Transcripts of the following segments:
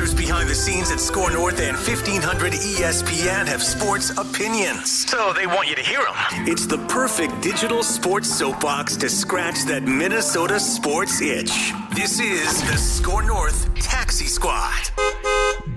producers behind the scenes at SKOR North and 1500 ESPN have sports opinions, so they want you to hear them. It's the perfect digital sports soapbox to scratch that Minnesota sports itch. This is the SKOR North Taxi Squad.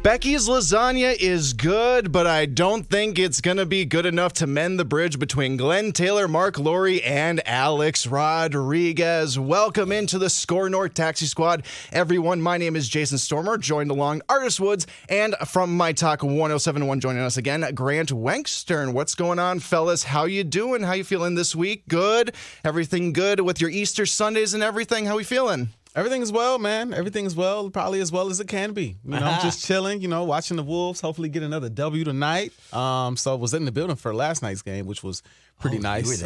Becky's lasagna is good, but I don't think it's going to be good enough to mend the bridge between Glenn Taylor, Marc Lore, and Alex Rodriguez. Welcome into the SKOR North Taxi Squad, everyone. My name is Jason Stormer, joined along Artis Woods, and from My Talk 107.1, joining us again, Grant Wenkstern. What's going on, fellas? How you doing? How you feeling this week? Good? Everything good with your Easter Sundays and everything? How we feeling? Everything's well, man. Everything's well, probably as well as it can be. You know, just chilling, you know, watching the Wolves, hopefully get another W tonight. So I was in the building for last night's game, which was pretty nice. You were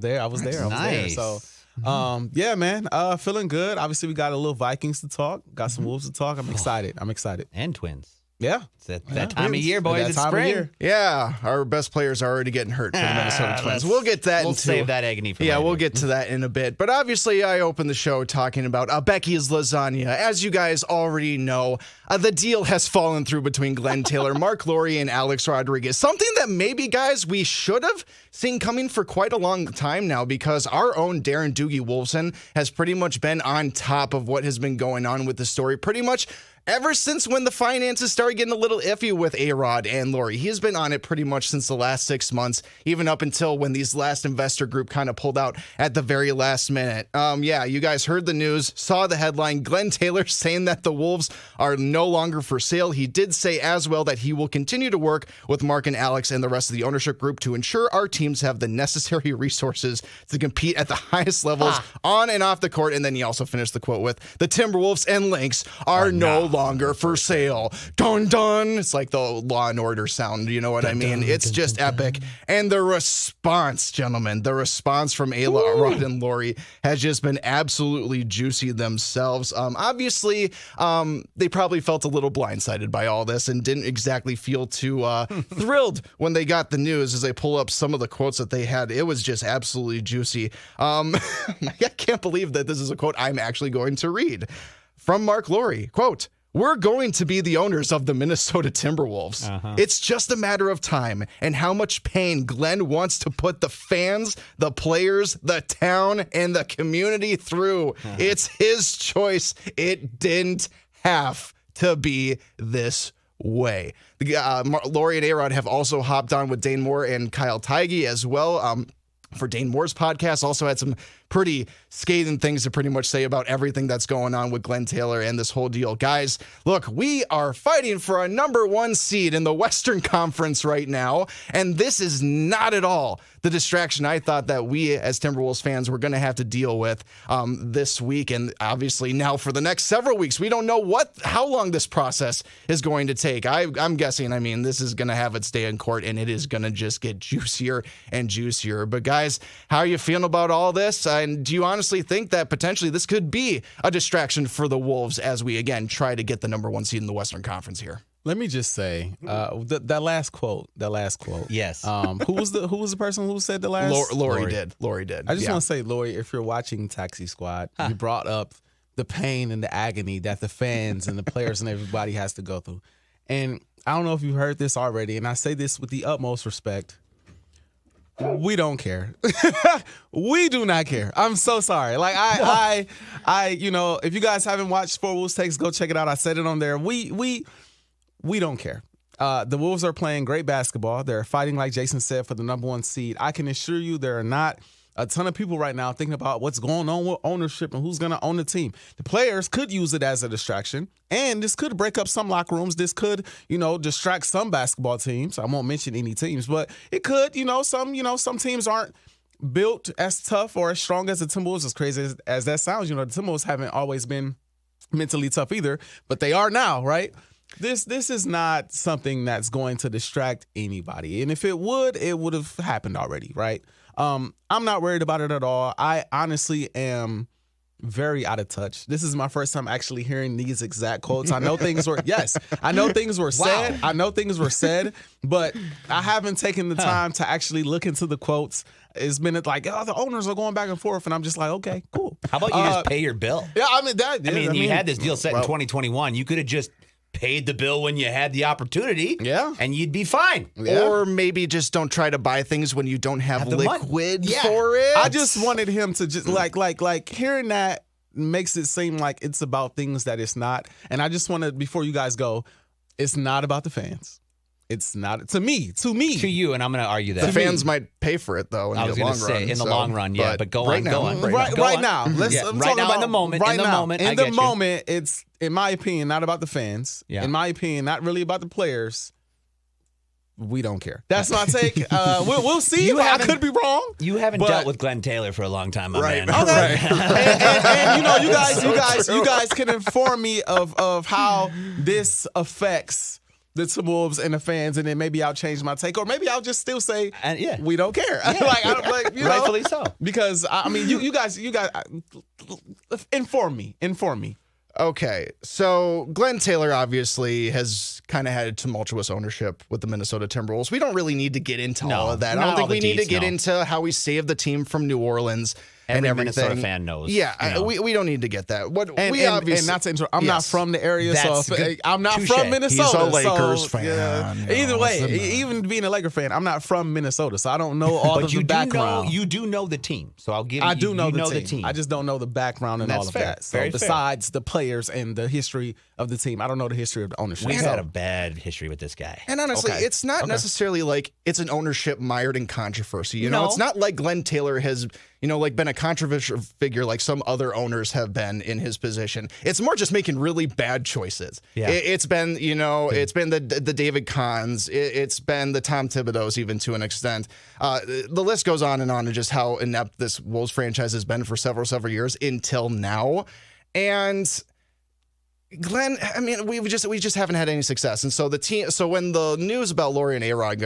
there. I was there. So, yeah, man, feeling good. Obviously, we got a little Vikings to talk, got some Wolves to talk. I'm excited. I'm excited. And Twins. Yeah. It's that time of year, boys. It's spring. Yeah. Our best players are already getting hurt for the Minnesota Twins. We'll get that. We'll save that agony for later. We'll get to that in a bit. But obviously, I opened the show talking about Becky's lasagna. As you guys already know, the deal has fallen through between Glenn Taylor, Marc Lore, and Alex Rodriguez. Something that maybe, guys, we should have seen coming for quite a long time now, because our own Darren Doogie Wolfson has pretty much been on top of what has been going on with the story pretty much ever since when the finances started getting a little iffy with A-Rod and Lore. He has been on it pretty much since the last 6 months, even up until when these last investor group kind of pulled out at the very last minute. Yeah, you guys heard the news, saw the headline, Glenn Taylor saying that the Wolves are no longer for sale. He did say as well that he will continue to work with Marc and Alex and the rest of the ownership group to ensure our teams have the necessary resources to compete at the highest levels on and off the court. And then he also finished the quote with, the Timberwolves and Lynx are no longer for sale. Dun dun. It's like the Law and Order sound. You know what I mean? It's just epic. And the response, gentlemen, the response from A-Rod and Lore has just been absolutely juicy themselves. Obviously, they probably felt a little blindsided by all this and didn't exactly feel too thrilled when they got the news. As I pull up some of the quotes that they had, it was just absolutely juicy. I can't believe that this is a quote I'm actually going to read from Marc Lore. Quote, "We're going to be the owners of the Minnesota Timberwolves. It's just a matter of time and how much pain Glenn wants to put the fans, the players, the town, and the community through. It's his choice. It didn't have to be this way." Lore and A-Rod have also hopped on with Dane Moore and Kyle Teige as well. For Dane Moore's podcast, also had some pretty scathing things to pretty much say about everything that's going on with Glenn Taylor and this whole deal. Guys, look, we are fighting for a #1 seed in the Western Conference right now, and this is not at all the distraction I thought that we as Timberwolves fans were going to have to deal with this week, and obviously now for the next several weeks. We don't know how long this process is going to take. I'm guessing, I mean, this is going to have its day in court, and it is going to just get juicier and juicier. But guys, how are you feeling about all this? And do you honestly think that potentially this could be a distraction for the Wolves as we, again, try to get the #1 seed in the Western Conference here? Let me just say, that last quote. Yes. Who was the person who said the last? Lore did. I just want to say, Lore, if you're watching Taxi Squad, you brought up the pain and the agony that the fans and the players and everybody has to go through. And I don't know if you heard this already, and I say this with the utmost respect. We don't care. We do not care. I'm so sorry. Like I, you know, if you guys haven't watched 4 Wolves Takes, go check it out. I said it on there. We don't care. The Wolves are playing great basketball. They're fighting, like Jason said, for the #1 seed. I can assure you there are not a ton of people right now thinking about what's going on with ownership and who's going to own the team. The players could use it as a distraction, and this could break up some locker rooms. This could, you know, distract some basketball teams. I won't mention any teams, but it could, some teams aren't built as tough or as strong as the Timberwolves. As crazy as that sounds, the Timberwolves haven't always been mentally tough either, but they are now, right? This is not something that's going to distract anybody. And if it would, it would have happened already, right? I'm not worried about it at all. I honestly am very out of touch. This is my first time actually hearing these exact quotes. I know things were, said. I know things were said, but I haven't taken the time to actually look into the quotes. It's been like, the owners are going back and forth, and I'm just like, okay, cool. How about you just pay your bill? Yeah, I mean, you had this deal set in 2021. You could have just paid the bill when you had the opportunity, and you'd be fine. Yeah. Or maybe just don't try to buy things when you don't have liquid for it. I just wanted him to just, like hearing that makes it seem like it's about things that it's not. And I just want to, before you guys go, it's not about the fans. It's not to me. To you, and I'm going to argue that the fans might pay for it though. In the long run, but right now, in the moment, it's in my opinion not about the fans. Yeah. In my opinion, not really about the players. We don't care. That's my take. We'll see. I could be wrong. You haven't dealt with Glenn Taylor for a long time, my man. Okay. And you know, you guys can inform me of how this affects the Timberwolves and the fans, and then maybe I'll change my take, or maybe I'll just still say, we don't care. Yeah. Rightfully so. Because I mean, you guys, inform me. Okay, so Glenn Taylor obviously has kind of had a tumultuous ownership with the Minnesota Timberwolves. We don't really need to get into all of that. I don't think we need to get into how he saved the team from New Orleans. Every Minnesota fan knows. Yeah, we don't need to get that. I'm not from the area, I'm not from Minnesota. He's a Lakers fan. Yeah. Either way, even being a Lakers fan, I'm not from Minnesota, so I don't know all the background. You do know the team, so I'll give you. I do know the team. I just don't know the background and all of that. So besides the players and the history of the team, I don't know the history of the ownership. We've had a bad history with this guy. And honestly, it's not necessarily like it's an ownership mired in controversy. You know, it's not like Glenn Taylor has, you know, like been a controversial figure like some other owners have been in his position. It's more just making really bad choices. Yeah. It's been, you know, it's been the David Kahn's, it's been the Tom Thibodeau's even to an extent. The list goes on and just how inept this Wolves franchise has been for several years until now. And Glenn, I mean, we just haven't had any success, and so the team. So when the news about Lore and A-Rod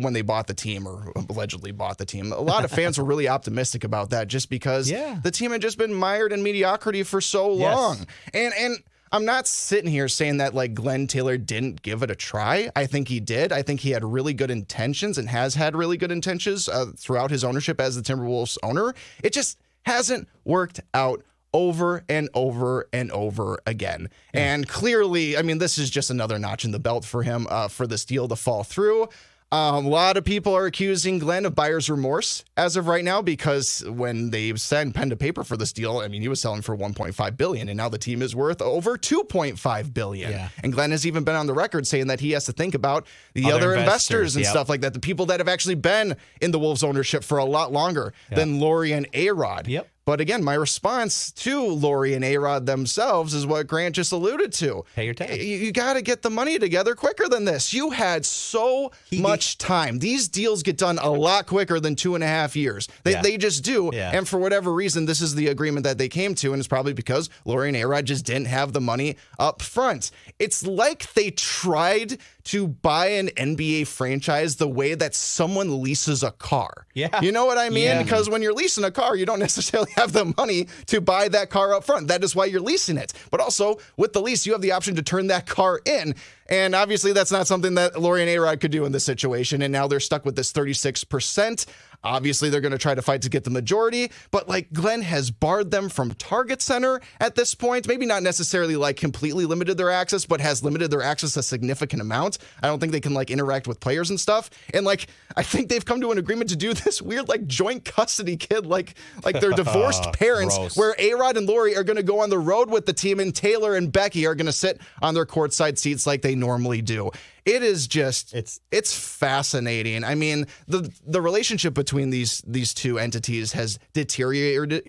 when they bought the team or allegedly bought the team, a lot of fans were really optimistic about that, just because the team had just been mired in mediocrity for so long. And I'm not sitting here saying that like Glenn Taylor didn't give it a try. I think he did. I think he had really good intentions and has had really good intentions throughout his ownership as the Timberwolves owner. It just hasn't worked out over and over and over again. And clearly, I mean, this is just another notch in the belt for him, for this deal to fall through. A lot of people are accusing Glenn of buyer's remorse as of right now, because when they signed pen to paper for this deal, I mean, he was selling for $1.5 billion, and now the team is worth over $2.5 billion. Yeah. And Glenn has even been on the record saying that he has to think about the other investors and stuff like that, the people that have actually been in the Wolves' ownership for a lot longer than Lore and A-Rod. Yep. But again, my response to Lore and A-Rod themselves is what Grant just alluded to. Pay your tax. You got to get the money together quicker than this. You had so much time. These deals get done a lot quicker than 2.5 years. They just do. Yeah. And for whatever reason, this is the agreement that they came to, and it's probably because Lore and A-Rod just didn't have the money up front. It's like they tried to buy an NBA franchise the way that someone leases a car. Yeah. You know what I mean? Yeah. Because when you're leasing a car, you don't necessarily have the money to buy that car up front. That is why you're leasing it. But also, with the lease, you have the option to turn that car in. And obviously, that's not something that Lore and A-Rod could do in this situation. And now they're stuck with this 36%. Obviously, they're going to try to fight to get the majority. But like Glenn has barred them from Target Center at this point. Maybe not necessarily like completely limited their access, but has limited their access a significant amount. I don't think they can like interact with players and stuff. And like I think they've come to an agreement to do this weird like joint custody kid like their divorced parents, where A-Rod and Lore are going to go on the road with the team, and Taylor and Becky are going to sit on their courtside seats like they normally do. It is just it's fascinating. I mean, the relationship between these two entities has deteriorated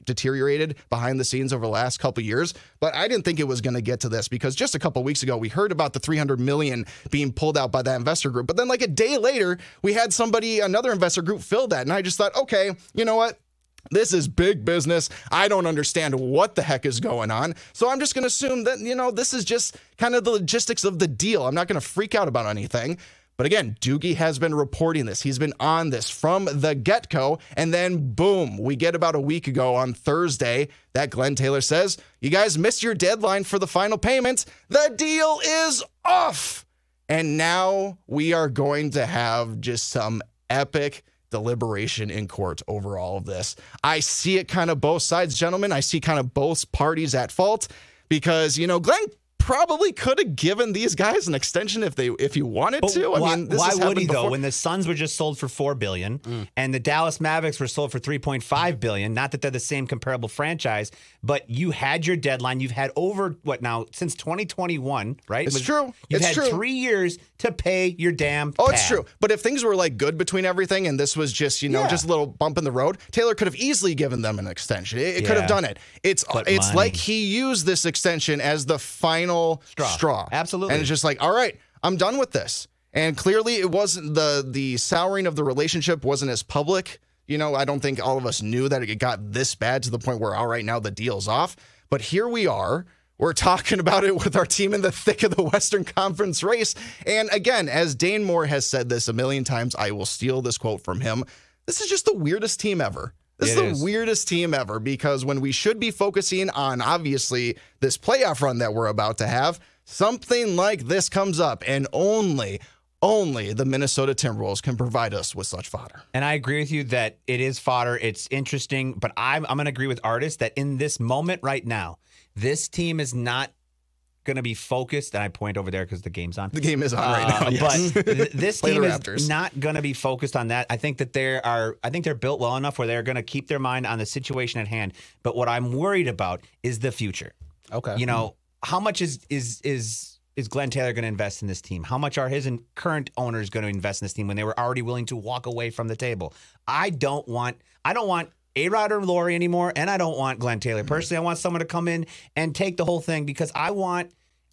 behind the scenes over the last couple of years, but I didn't think it was going to get to this, because just a couple of weeks ago we heard about the $300 million being pulled out by that investor group, but then like a day later we had another investor group fill that, and I just thought, okay, you know what? This is big business. I don't understand what the heck is going on. So I'm just going to assume that, you know, this is just kind of the logistics of the deal. I'm not going to freak out about anything. But again, Doogie has been reporting this. He's been on this from the get-go. And then, boom, we get about a week ago on Thursday that Glenn Taylor says, you guys missed your deadline for the final payment. The deal is off. And now we are going to have just some epic deliberation in court over all of this. I see it kind of both sides, gentlemen. I see kind of both parties at fault, because, you know, Glenn probably could have given these guys an extension if he wanted to. I mean, this why would he though? When the Suns were just sold for $4 billion and the Dallas Mavericks were sold for $3.5 billion. Not that they're the same comparable franchise, but you had your deadline. You've had over what now since 2021, right? It's true. You've had 3 years to pay your damn. Oh, it's true. But if things were like good between everything, and this was just just a little bump in the road, Taylor could have easily given them an extension. It could have done it. It's like he used this extension as the final straw. Absolutely. And it's just like, all right, I'm done with this. And clearly it wasn't the souring of the relationship wasn't as public. You know, I don't think all of us knew that it got this bad to the point where, all right, now the deal's off. But here we are. We're talking about it with our team in the thick of the Western Conference race. And again, as Dane Moore has said this a million times, I will steal this quote from him. This is just the weirdest team ever. This is the weirdest team ever, because when we should be focusing on, obviously, this playoff run that we're about to have, something like this comes up, and only the Minnesota Timberwolves can provide us with such fodder. And I agree with you that it is fodder. It's interesting, but I'm going to agree with Artis that in this moment right now, this team is not going to be focused, and I point over there because the game's on. The game is on right now. Yes. But this team is not going to be focused on that. I think that they're built well enough where they're going to keep their mind on the situation at hand. But what I'm worried about is the future. Okay. You know, how much is Glenn Taylor going to invest in this team? How much are his current owners going to invest in this team when they were already willing to walk away from the table? I don't want A-Rod or Lore anymore, and I don't want Glenn Taylor. Personally, I want someone to come in and take the whole thing, because I want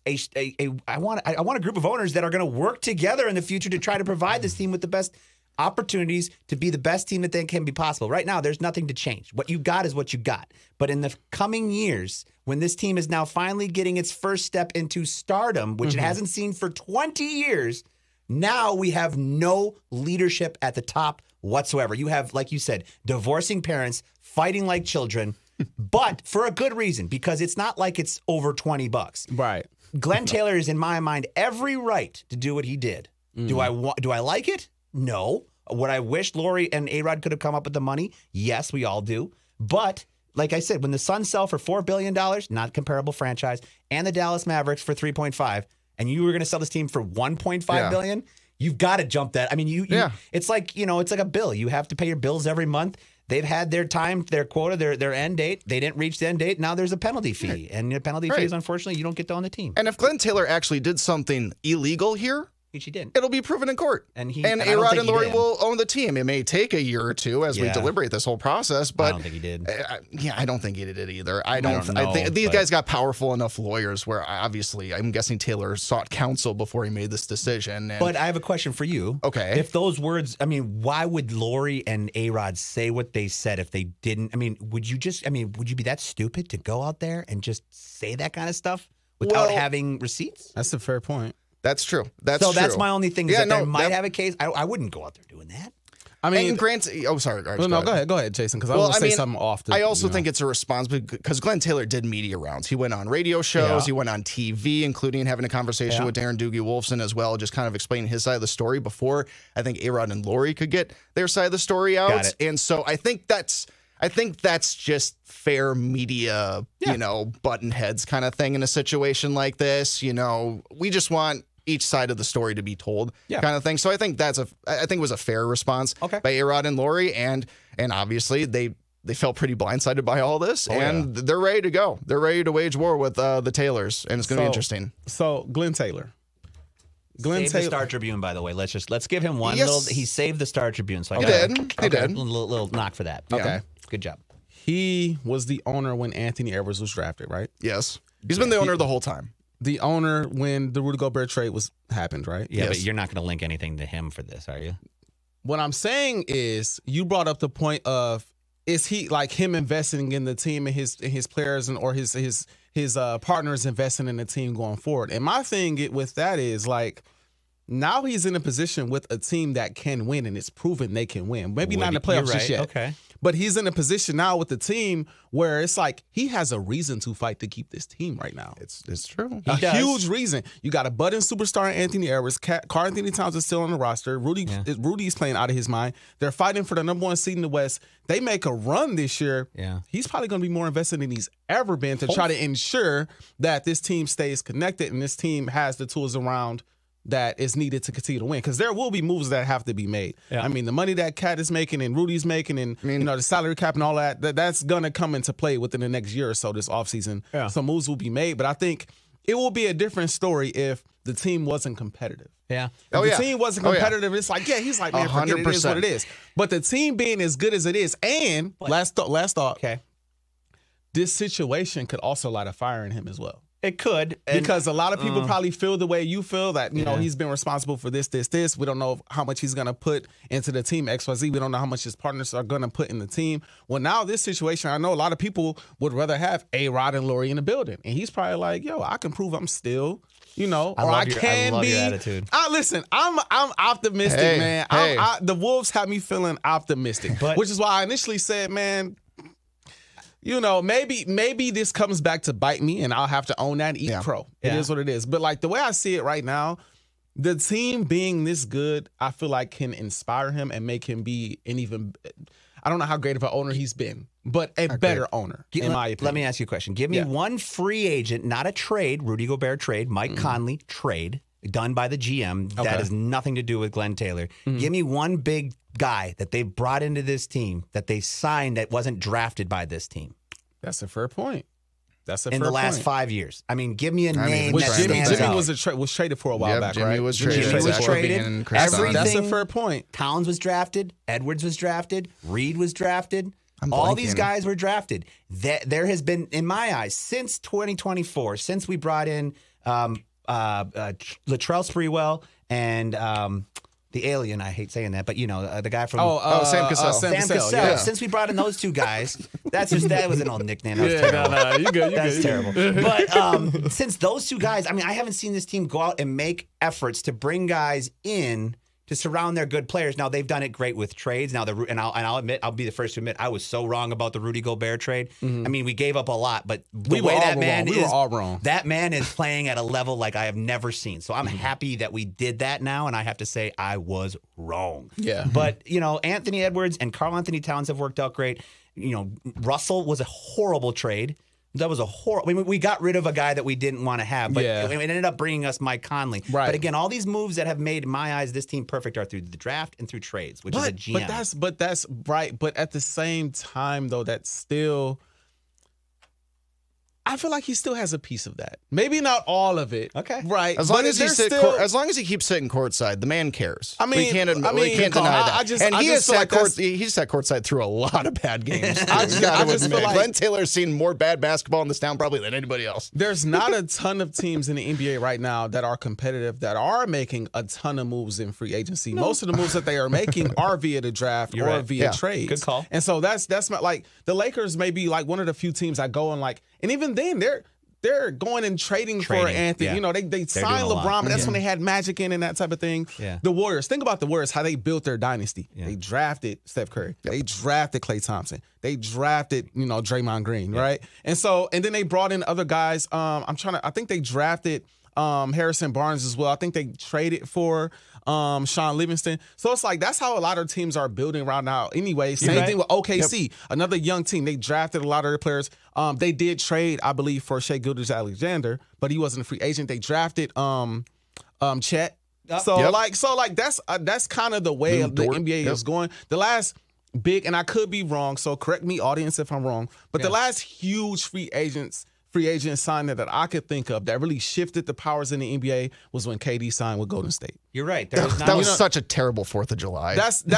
a group of owners that are going to work together in the future to try to provide this team with the best opportunities to be the best team that they can be possible. Right now, there's nothing to change. What you got is what you got. But in the coming years, when this team is now finally getting its first step into stardom, which it hasn't seen for 20 years, now we have no leadership at the top whatsoever. You have, like you said, divorcing parents, fighting like children, but for a good reason, because it's not like it's over $20. Right. Glenn Taylor is, in my mind, every right to do what he did. Do I like it? No. Would I wish Lore and A-Rod could have come up with the money? Yes, we all do. But like I said, when the Suns sell for $4 billion, not comparable franchise, and the Dallas Mavericks for 3.5, and you were going to sell this team for 1.5 billion, you've got to jump that. I mean, it's like, you know, it's like a bill. You have to pay your bills every month. They've had their time, their quota, their end date. They didn't reach the end date. Now there's a penalty fee. And the penalty fee is, unfortunately, you don't get on the team. And if Glenn Taylor actually did something illegal here, which he didn't, it'll be proven in court. And A-Rod and Lore will own the team. It may take a year or two as we deliberate this whole process. But I don't think he did. I don't think he did it either. I think these guys got powerful enough lawyers where, obviously, I'm guessing Taylor sought counsel before he made this decision. But I have a question for you. Okay. If those words, I mean, why would Lore and A-Rod say what they said if they didn't? I mean, would you be that stupid to go out there and just say that kind of stuff without having receipts? That's a fair point. That's true. So that's my only thing. They might have a case. I wouldn't go out there doing that. I mean, and go ahead, Jason, because I want to say something off. I also think it's a response, because Glenn Taylor did media rounds. He went on radio shows. He went on TV, including having a conversation with Darren Doogie Wolfson as well, just kind of explaining his side of the story before I think A-Rod and Lore could get their side of the story out. And so I think that's just fair media, button heads kind of thing in a situation like this. You know, we just want each side of the story to be told kind of thing. So I think I think it was a fair response by A-Rod and Lore. And obviously they felt pretty blindsided by all this, and they're ready to go. They're ready to wage war with the Taylors, and it's going to be interesting. So Glenn Taylor. Saved the Star Tribune, by the way. Let's give him one. Yes. He saved the Star Tribune. So he did. Little knock for that. Okay. Yeah. Good job. He was the owner when Anthony Edwards was drafted, right? Yes. He's been the owner the whole time. The owner when the Rudy Gobert trade happened, right? Yeah, but you're not going to link anything to him for this, are you? What I'm saying is, you brought up the point of, is he like him investing in the team and his players and or his partners investing in the team going forward? And my thing with that is like, Now he's in a position with a team that can win, and it's proven they can win. Maybe not in the playoffs just yet. Okay. But he's in a position now with the team where it's like he has a reason to fight to keep this team right now. It's true. A huge reason. You got a budding superstar Anthony Edwards. Karl-Anthony Towns is still on the roster. Rudy's playing out of his mind. They're fighting for the #1 seed in the West. They make a run this year. Yeah. He's probably going to be more invested than he's ever been to try to ensure that this team stays connected and this team has the tools around that is needed to continue to win, because there will be moves that have to be made. Yeah. I mean, the money that Cat is making and Rudy's making and the salary cap and all that, that's going to come into play within the next year or so this offseason. Yeah. Some moves will be made, but I think it will be a different story if the team wasn't competitive. Yeah. If the team wasn't competitive, it's like, he's like, man, 100%. Forget it, it is what it is. But the team being as good as it is, and last thought, this situation could also light a fire in him as well. It could. Because a lot of people probably feel the way you feel that, you know, he's been responsible for this, this, this. We don't know how much he's going to put into the team, XYZ. We don't know how much his partners are going to put in the team. Well, now this situation, I know a lot of people would rather have A-Rod and Lori in the building. And he's probably like, yo, I can prove I'm still, I love your attitude. Listen, I'm optimistic, man. Hey. The Wolves have me feeling optimistic, which is why I initially said, man, you know, maybe this comes back to bite me, and I'll have to own that and eat crow. It is what it is. But, like, the way I see it right now, the team being this good, I feel like can inspire him and make him be an even – I don't know how great of an owner he's been, but a better owner, in my opinion. Let me ask you a question. Give me one free agent, not a trade, Rudy Gobert trade, Mike Conley trade, done by the GM. That has nothing to do with Glenn Taylor. Give me one big – guy that they brought into this team that they signed that wasn't drafted by this team. That's a fair point. In the last 5 years. I mean, give me a name. Jimmy was traded for a while back, right? Jimmy was traded. Everything. That's a fair point. Towns was drafted. Edwards was drafted. Reed was drafted. All these guys were drafted. There has been, in my eyes, since 2024, since we brought in Latrell Sprewell and... the alien, I hate saying that, but you know, the guy from Sam Cassell. Sam Cassell. Yeah. Since we brought in those two guys, that was an old nickname. That's terrible. But since those two guys, I mean, I haven't seen this team go out and make efforts to bring guys in to surround their good players. Now, they've done it great with trades. Now, I'll admit, I'll be the first to admit, I was so wrong about the Rudy Gobert trade. I mean, we gave up a lot, but we were all wrong. That man is playing at a level like I have never seen. So I'm happy that we did that now, and I have to say I was wrong. Yeah. But, you know, Anthony Edwards and Karl-Anthony Towns have worked out great. You know, Russell was a horrible trade. That was a horrible. I mean, we got rid of a guy that we didn't want to have, but it ended up bringing us Mike Conley. Right. But again, all these moves that have made, in my eyes, this team perfect are through the draft and through trades, which is a GM. But that's right. But at the same time, though, that's still. I feel like he still has a piece of that. Maybe not all of it. Okay. Right. As long as he keeps sitting courtside, the man cares. I mean, we can't deny that. He sat courtside through a lot of bad games. I just feel like Glenn Taylor's seen more bad basketball in this town probably than anybody else. There's not a ton of teams in the NBA right now that are competitive that are making a ton of moves in free agency. No. Most of the moves that they are making are via the draft or via trades. Good call. And so that's my, like, the Lakers may be like one of the few teams I go and like. And even then, they're going and trading for Anthony. Yeah. You know, they signed LeBron, but that's when they had Magic in and that type of thing. Yeah. The Warriors. Think about the Warriors, how they built their dynasty. Yeah. They drafted Steph Curry. They drafted Klay Thompson. They drafted, you know, Draymond Green, right? And so, and then they brought in other guys. I think they drafted Harrison Barnes as well. I think they traded for Sean Livingston. So it's like that's how a lot of teams are building right now. Anyway, same thing with OKC, another young team. They drafted a lot of their players. They did trade, I believe, for Shai Gilgeous-Alexander, but he wasn't a free agent. They drafted Chet. That's kind of the way the NBA is going. The last big, and I could be wrong, so correct me, audience, if I'm wrong. But the last huge free agent signing that I could think of that really shifted the powers in the NBA was when KD signed with Golden State. You're right. That was such a terrible 4th of July. That's the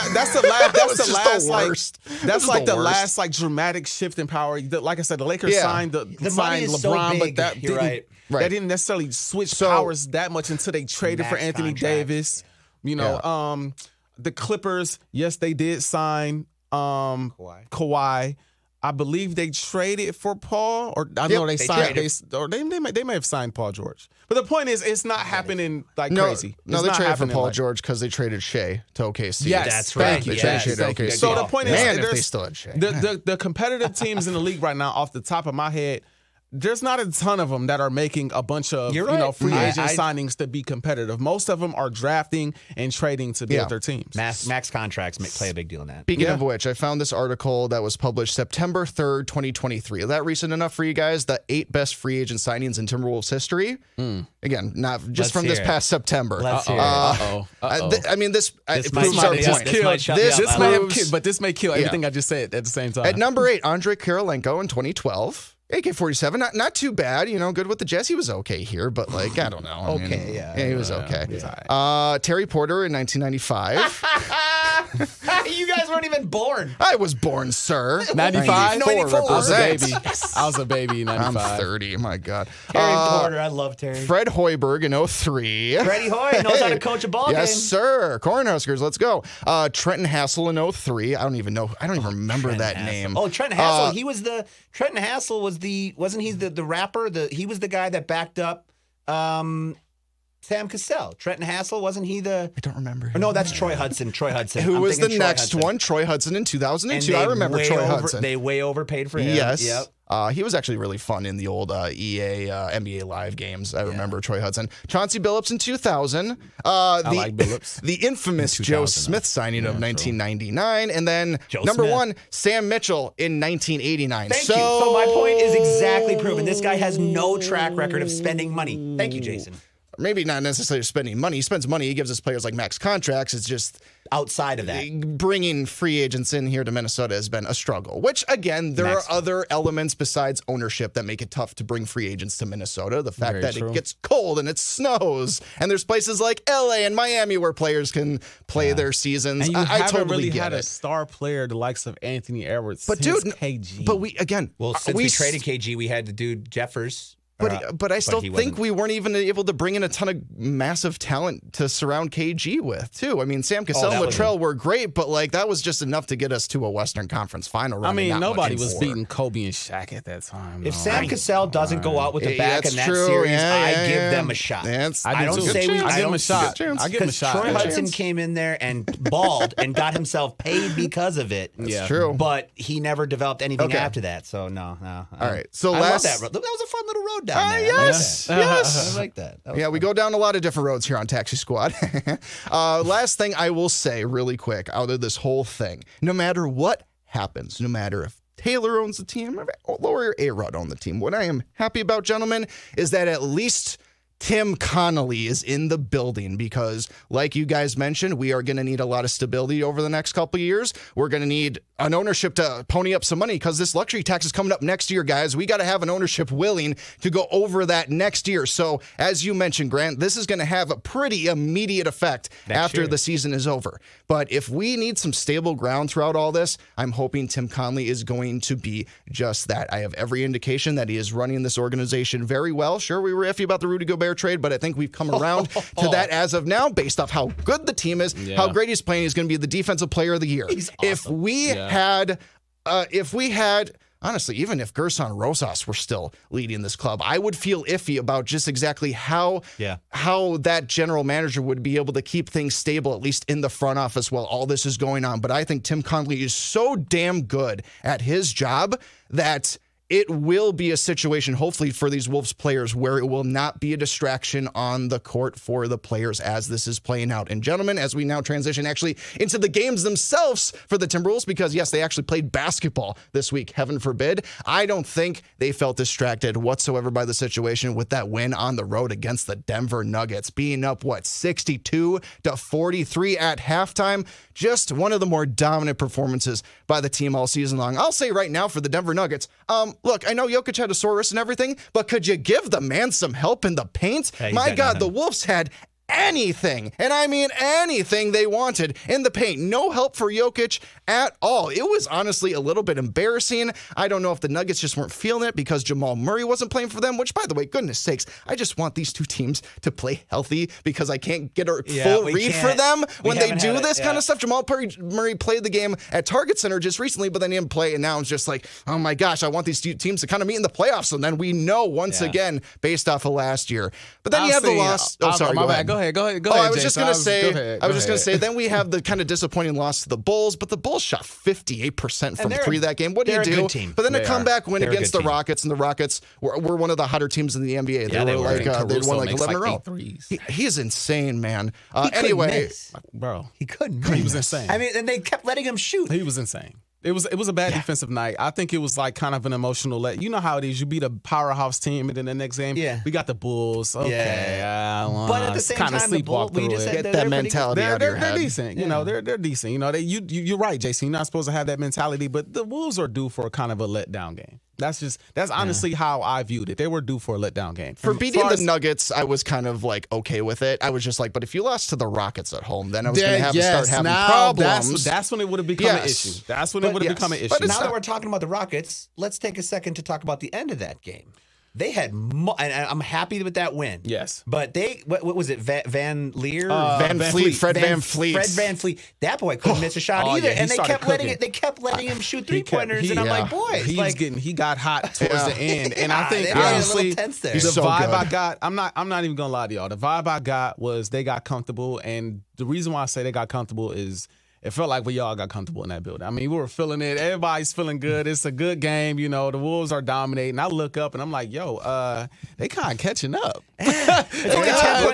last dramatic shift in power. Like I said, the Lakers signed LeBron, so but that didn't, that didn't necessarily switch powers that much until they traded for Anthony Davis. You know, the Clippers, yes, they did sign Kawhi. I believe they traded for Paul, or I know they signed. They may have signed Paul George. But the point is, it's not happening like crazy. No, they traded for Paul George because they traded Shai to OKC. Yes, that's right. They traded Shai to OKC. So the point is, man, if they still had Shai. The competitive teams in the league right now, off the top of my head, there's not a ton of them that are making a bunch of free agent signings to be competitive. Most of them are drafting and trading to build their teams. Max contracts play a big deal in that. Speaking of which, I found this article that was published September 3rd, 2023. Is that recent enough for you guys? The 8 best free agent signings in Timberwolves history. Again, not just from this past September. I mean, this proves our point. This may kill everything I just said at the same time. At number 8, Andre Kirilenko in 2012. AK-47, not too bad, you know, good with the Jazz. He was okay here, but like, I don't know. He was okay. Yeah. Terry Porter in 1995. You guys weren't even born. I was born, sir. 95? 94. I was a baby. I was a baby in 95. I'm 30, my God. Terry Porter, I love Terry. Fred Hoiberg in 03. Freddie Hoy knows how to coach a ball game. Yes, sir. Cornhuskers, let's go. Trenton Hassel in 03. I don't even know. I don't even remember that name. Oh, Trenton Hassel. Trenton Hassel was wasn't he the rapper? He was the guy that backed up Sam Cassell. Trenton Hassel, wasn't he the? I don't remember. No, that's Troy Hudson. Troy Hudson. Who was the next one? Troy Hudson in 2002. I remember Troy Hudson. They way overpaid for him. Yes. Yep. He was actually really fun in the old EA NBA Live games. I remember Troy Hudson. Chauncey Billups in 2000. I like Billups. The infamous Joe Smith signing of 1999. And then number one, Sam Mitchell in 1989. Thank you. So my point is exactly proven. This guy has no track record of spending money. Thank you, Jason. Maybe not necessarily spending money. He spends money. He gives us players like max contracts. It's just outside of that. Bringing free agents in here to Minnesota has been a struggle, which, again, there are other elements besides ownership that make it tough to bring free agents to Minnesota. The fact that it gets cold and it snows, and there's places like L.A. and Miami where players can play their seasons. And you haven't really had a star player the likes of Anthony Edwards since KG. But since we traded KG, we had to do Jeffers. But I still think we weren't even able to bring in a ton of massive talent to surround KG with, too. I mean, Sam Cassell and Latrell were great, but, like, that was just enough to get us to a Western Conference final. I mean, nobody was beating Kobe and Shaq at that time. If Sam Cassell doesn't go out with the back in that series, I give them a shot. I don't say we give them a shot. I give them a shot. Troy Hudson came in there and balled and got himself paid because of it. That's true. But he never developed anything after that, so no. All right. So I love that. That was a fun little road. Yes. I like that. We go down a lot of different roads here on Taxi Squad. Last thing I will say really quick out of this whole thing, no matter what happens, no matter if Taylor owns the team or Lore or A-Rod own the team, what I am happy about, gentlemen, is that at least Tim Connelly is in the building because, like you guys mentioned, we are going to need a lot of stability over the next couple of years. We're going to need an ownership to pony up some money because this luxury tax is coming up next year, guys. We got to have an ownership willing to go over that next year. So, as you mentioned, Grant, this is going to have a pretty immediate effect after the season is over. But if we need some stable ground throughout all this, I'm hoping Tim Connelly is going to be just that. I have every indication that he is running this organization very well. Sure, we were iffy about the Rudy Gobert trade, but I think we've come around to that as of now based off how good the team is, how great he's playing. He's going to be the defensive player of the year. He's awesome. If we had, honestly, even if Gerson Rosas were still leading this club, I would feel iffy about just exactly how that general manager would be able to keep things stable, at least in the front office while all this is going on. But I think Tim Connelly is so damn good at his job that it will be a situation, hopefully, for these Wolves players where it will not be a distraction on the court for the players as this is playing out. And, gentlemen, as we now transition actually into the games themselves for the Timberwolves, because, yes, they actually played basketball this week, heaven forbid. I don't think they felt distracted whatsoever by the situation with that win on the road against the Denver Nuggets, being up, 62-43 at halftime. Just one of the more dominant performances by the team all season long. I'll say right now for the Denver Nuggets, look, I know Jokic had a sore wrist and everything, but could you give the man some help in the paint? My God, the Wolves had anything, and I mean anything they wanted in the paint. No help for Jokic at all. It was honestly a little bit embarrassing. I don't know if the Nuggets just weren't feeling it because Jamal Murray wasn't playing for them, which, by the way, goodness sakes, I just want these two teams to play healthy because I can't get a full read for them when they do this kind of stuff. Jamal Murray played the game at Target Center just recently, but then he didn't play, and now it's just like, oh my gosh, I want these two teams to kind of meet in the playoffs, and then we know once again based off of last year. But then you have the loss. Oh, sorry, go ahead. Go ahead. I was just gonna say. Then we have the kind of disappointing loss to the Bulls, but the Bulls shot 58% from three that game. What do you do? But then a comeback win against the Rockets, and the Rockets were one of the hotter teams in the NBA. They were like they won like 11 in a row. He's insane, man. Anyway, bro, he couldn't. He was insane. I mean, and they kept letting him shoot. He was insane. It was a bad defensive night. I think it was like kind of an emotional let. You know how it is. You beat a powerhouse team, and then the next game, we got the Bulls. But at the same time, the Bulls, we just get that mentality out of your head. They're decent. You know, they're decent. You know, you're right, Jason. You're not supposed to have that mentality, but the Wolves are due for kind of a letdown game. That's honestly how I viewed it. They were due for a letdown game. For beating the Nuggets, I was kind of like okay with it. I was just like, but if you lost to the Rockets at home, then I was going to have to start having problems. That's when it would have become an issue. That's when it would have become an issue. But now that we're talking about the Rockets, let's take a second to talk about the end of that game. They had, and I'm happy with that win. Yes. But they, what was it, Fred VanVleet. Fred VanVleet. That boy couldn't miss a shot either. And they kept letting him shoot three-pointers. And I'm like, boy. He got hot towards the end. And I think, honestly, I'm not even going to lie to y'all. The vibe I got was they got comfortable. And the reason why I say they got comfortable is it felt like we all got comfortable in that building. I mean, we were feeling it. Everybody's feeling good. It's a good game. You know, the Wolves are dominating. I look up, and I'm like, yo, they kind of catching up. They kind of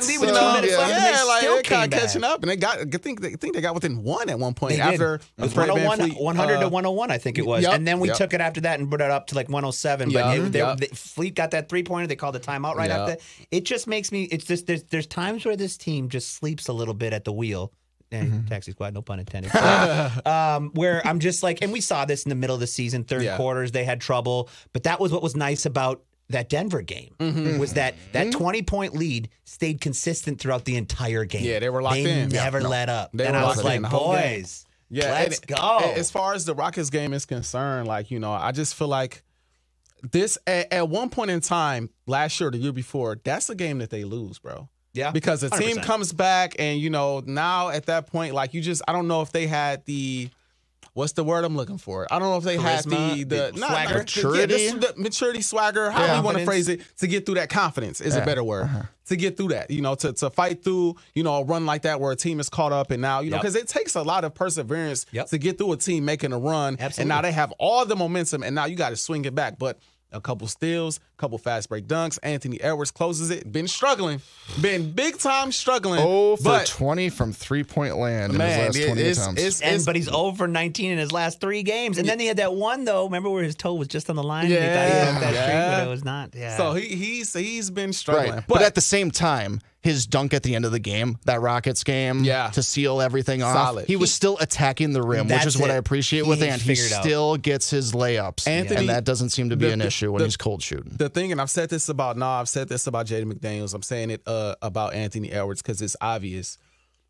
catching up. And they got, I think they got within one at one point. After it was 101 to 101, I think it was. And then we took it after that and brought it up to like 107. But Fleet got that three-pointer. They called the timeout right after that. It just makes me – it's just there's times where this team just sleeps a little bit at the wheel. Taxi Squad, no pun intended. Where I'm just like, and we saw this in the middle of the season, third quarters, they had trouble. But that was what was nice about that Denver game, was that that 20-point lead stayed consistent throughout the entire game. Yeah, they were locked in. They never let up. And I was like, boys, let's go. As far as the Rockets game is concerned, like, you know, I just feel like this, at one point in time, last year or the year before, that's the game that they lose, bro. Yeah, because the team comes back, and you know now at that point, like you just, I don't know if they had the, what's the word I'm looking for? I don't know if they had the swagger, the maturity, swagger. How do you want to phrase it? To get through that confidence is a better word. To get through that, you know, to fight through, you know, a run like that where a team is caught up, and now you know because it takes a lot of perseverance to get through a team making a run, and now they have all the momentum, and now you got to swing it back, but. A couple steals, a couple fast break dunks. Anthony Edwards closes it. Been struggling. Been big time struggling. 0 for 20 from 3-point land in his last 20 attempts. But he's 0 for 19 in his last 3 games. And then he had that one, though. Remember where his toe was just on the line? Yeah. They thought he broke that streak, but it was not. Yeah. So he's been struggling. Right. But at the same time, his dunk at the end of the game, that Rockets game, to seal everything off. He was still attacking the rim, which is what I appreciate with Ant. He still gets his layups, and that doesn't seem to be an issue when he's cold shooting. The thing, and I've said this about Jaden McDaniels. I'm saying it about Anthony Edwards because it's obvious.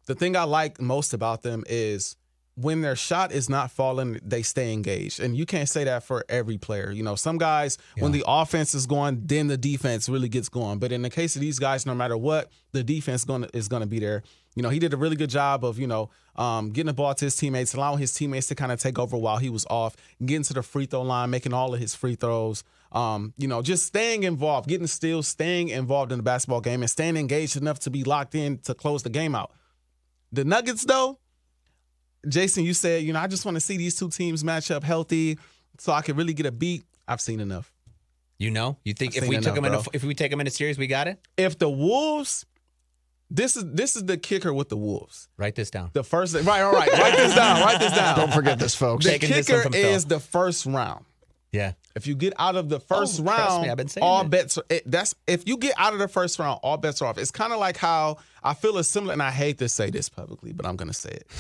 The thing I like most about them is when their shot is not falling, they stay engaged. And you can't say that for every player. You know, some guys, when the offense is going, then the defense really gets going. But in the case of these guys, no matter what, the defense is going to be there. You know, he did a really good job of, you know, getting the ball to his teammates, allowing his teammates to kind of take over while he was off, getting to the free throw line, making all of his free throws, you know, just staying involved, getting steals, staying involved in the basketball game, and staying engaged enough to be locked in to close the game out. The Nuggets, though, Jason, you said, you know, I just want to see these two teams match up healthy so I can really get a beat. I've seen enough. You know, you think if we take them in a series, we got it? If the Wolves, this is the kicker with the Wolves. Write this down. The first, right, all right, write this down. Don't forget this, folks. The kicker is the first round. Yeah. If you get out of the first round, all bets are off. It's kind of like how I feel is similar, and I hate to say this publicly, but I'm going to say it.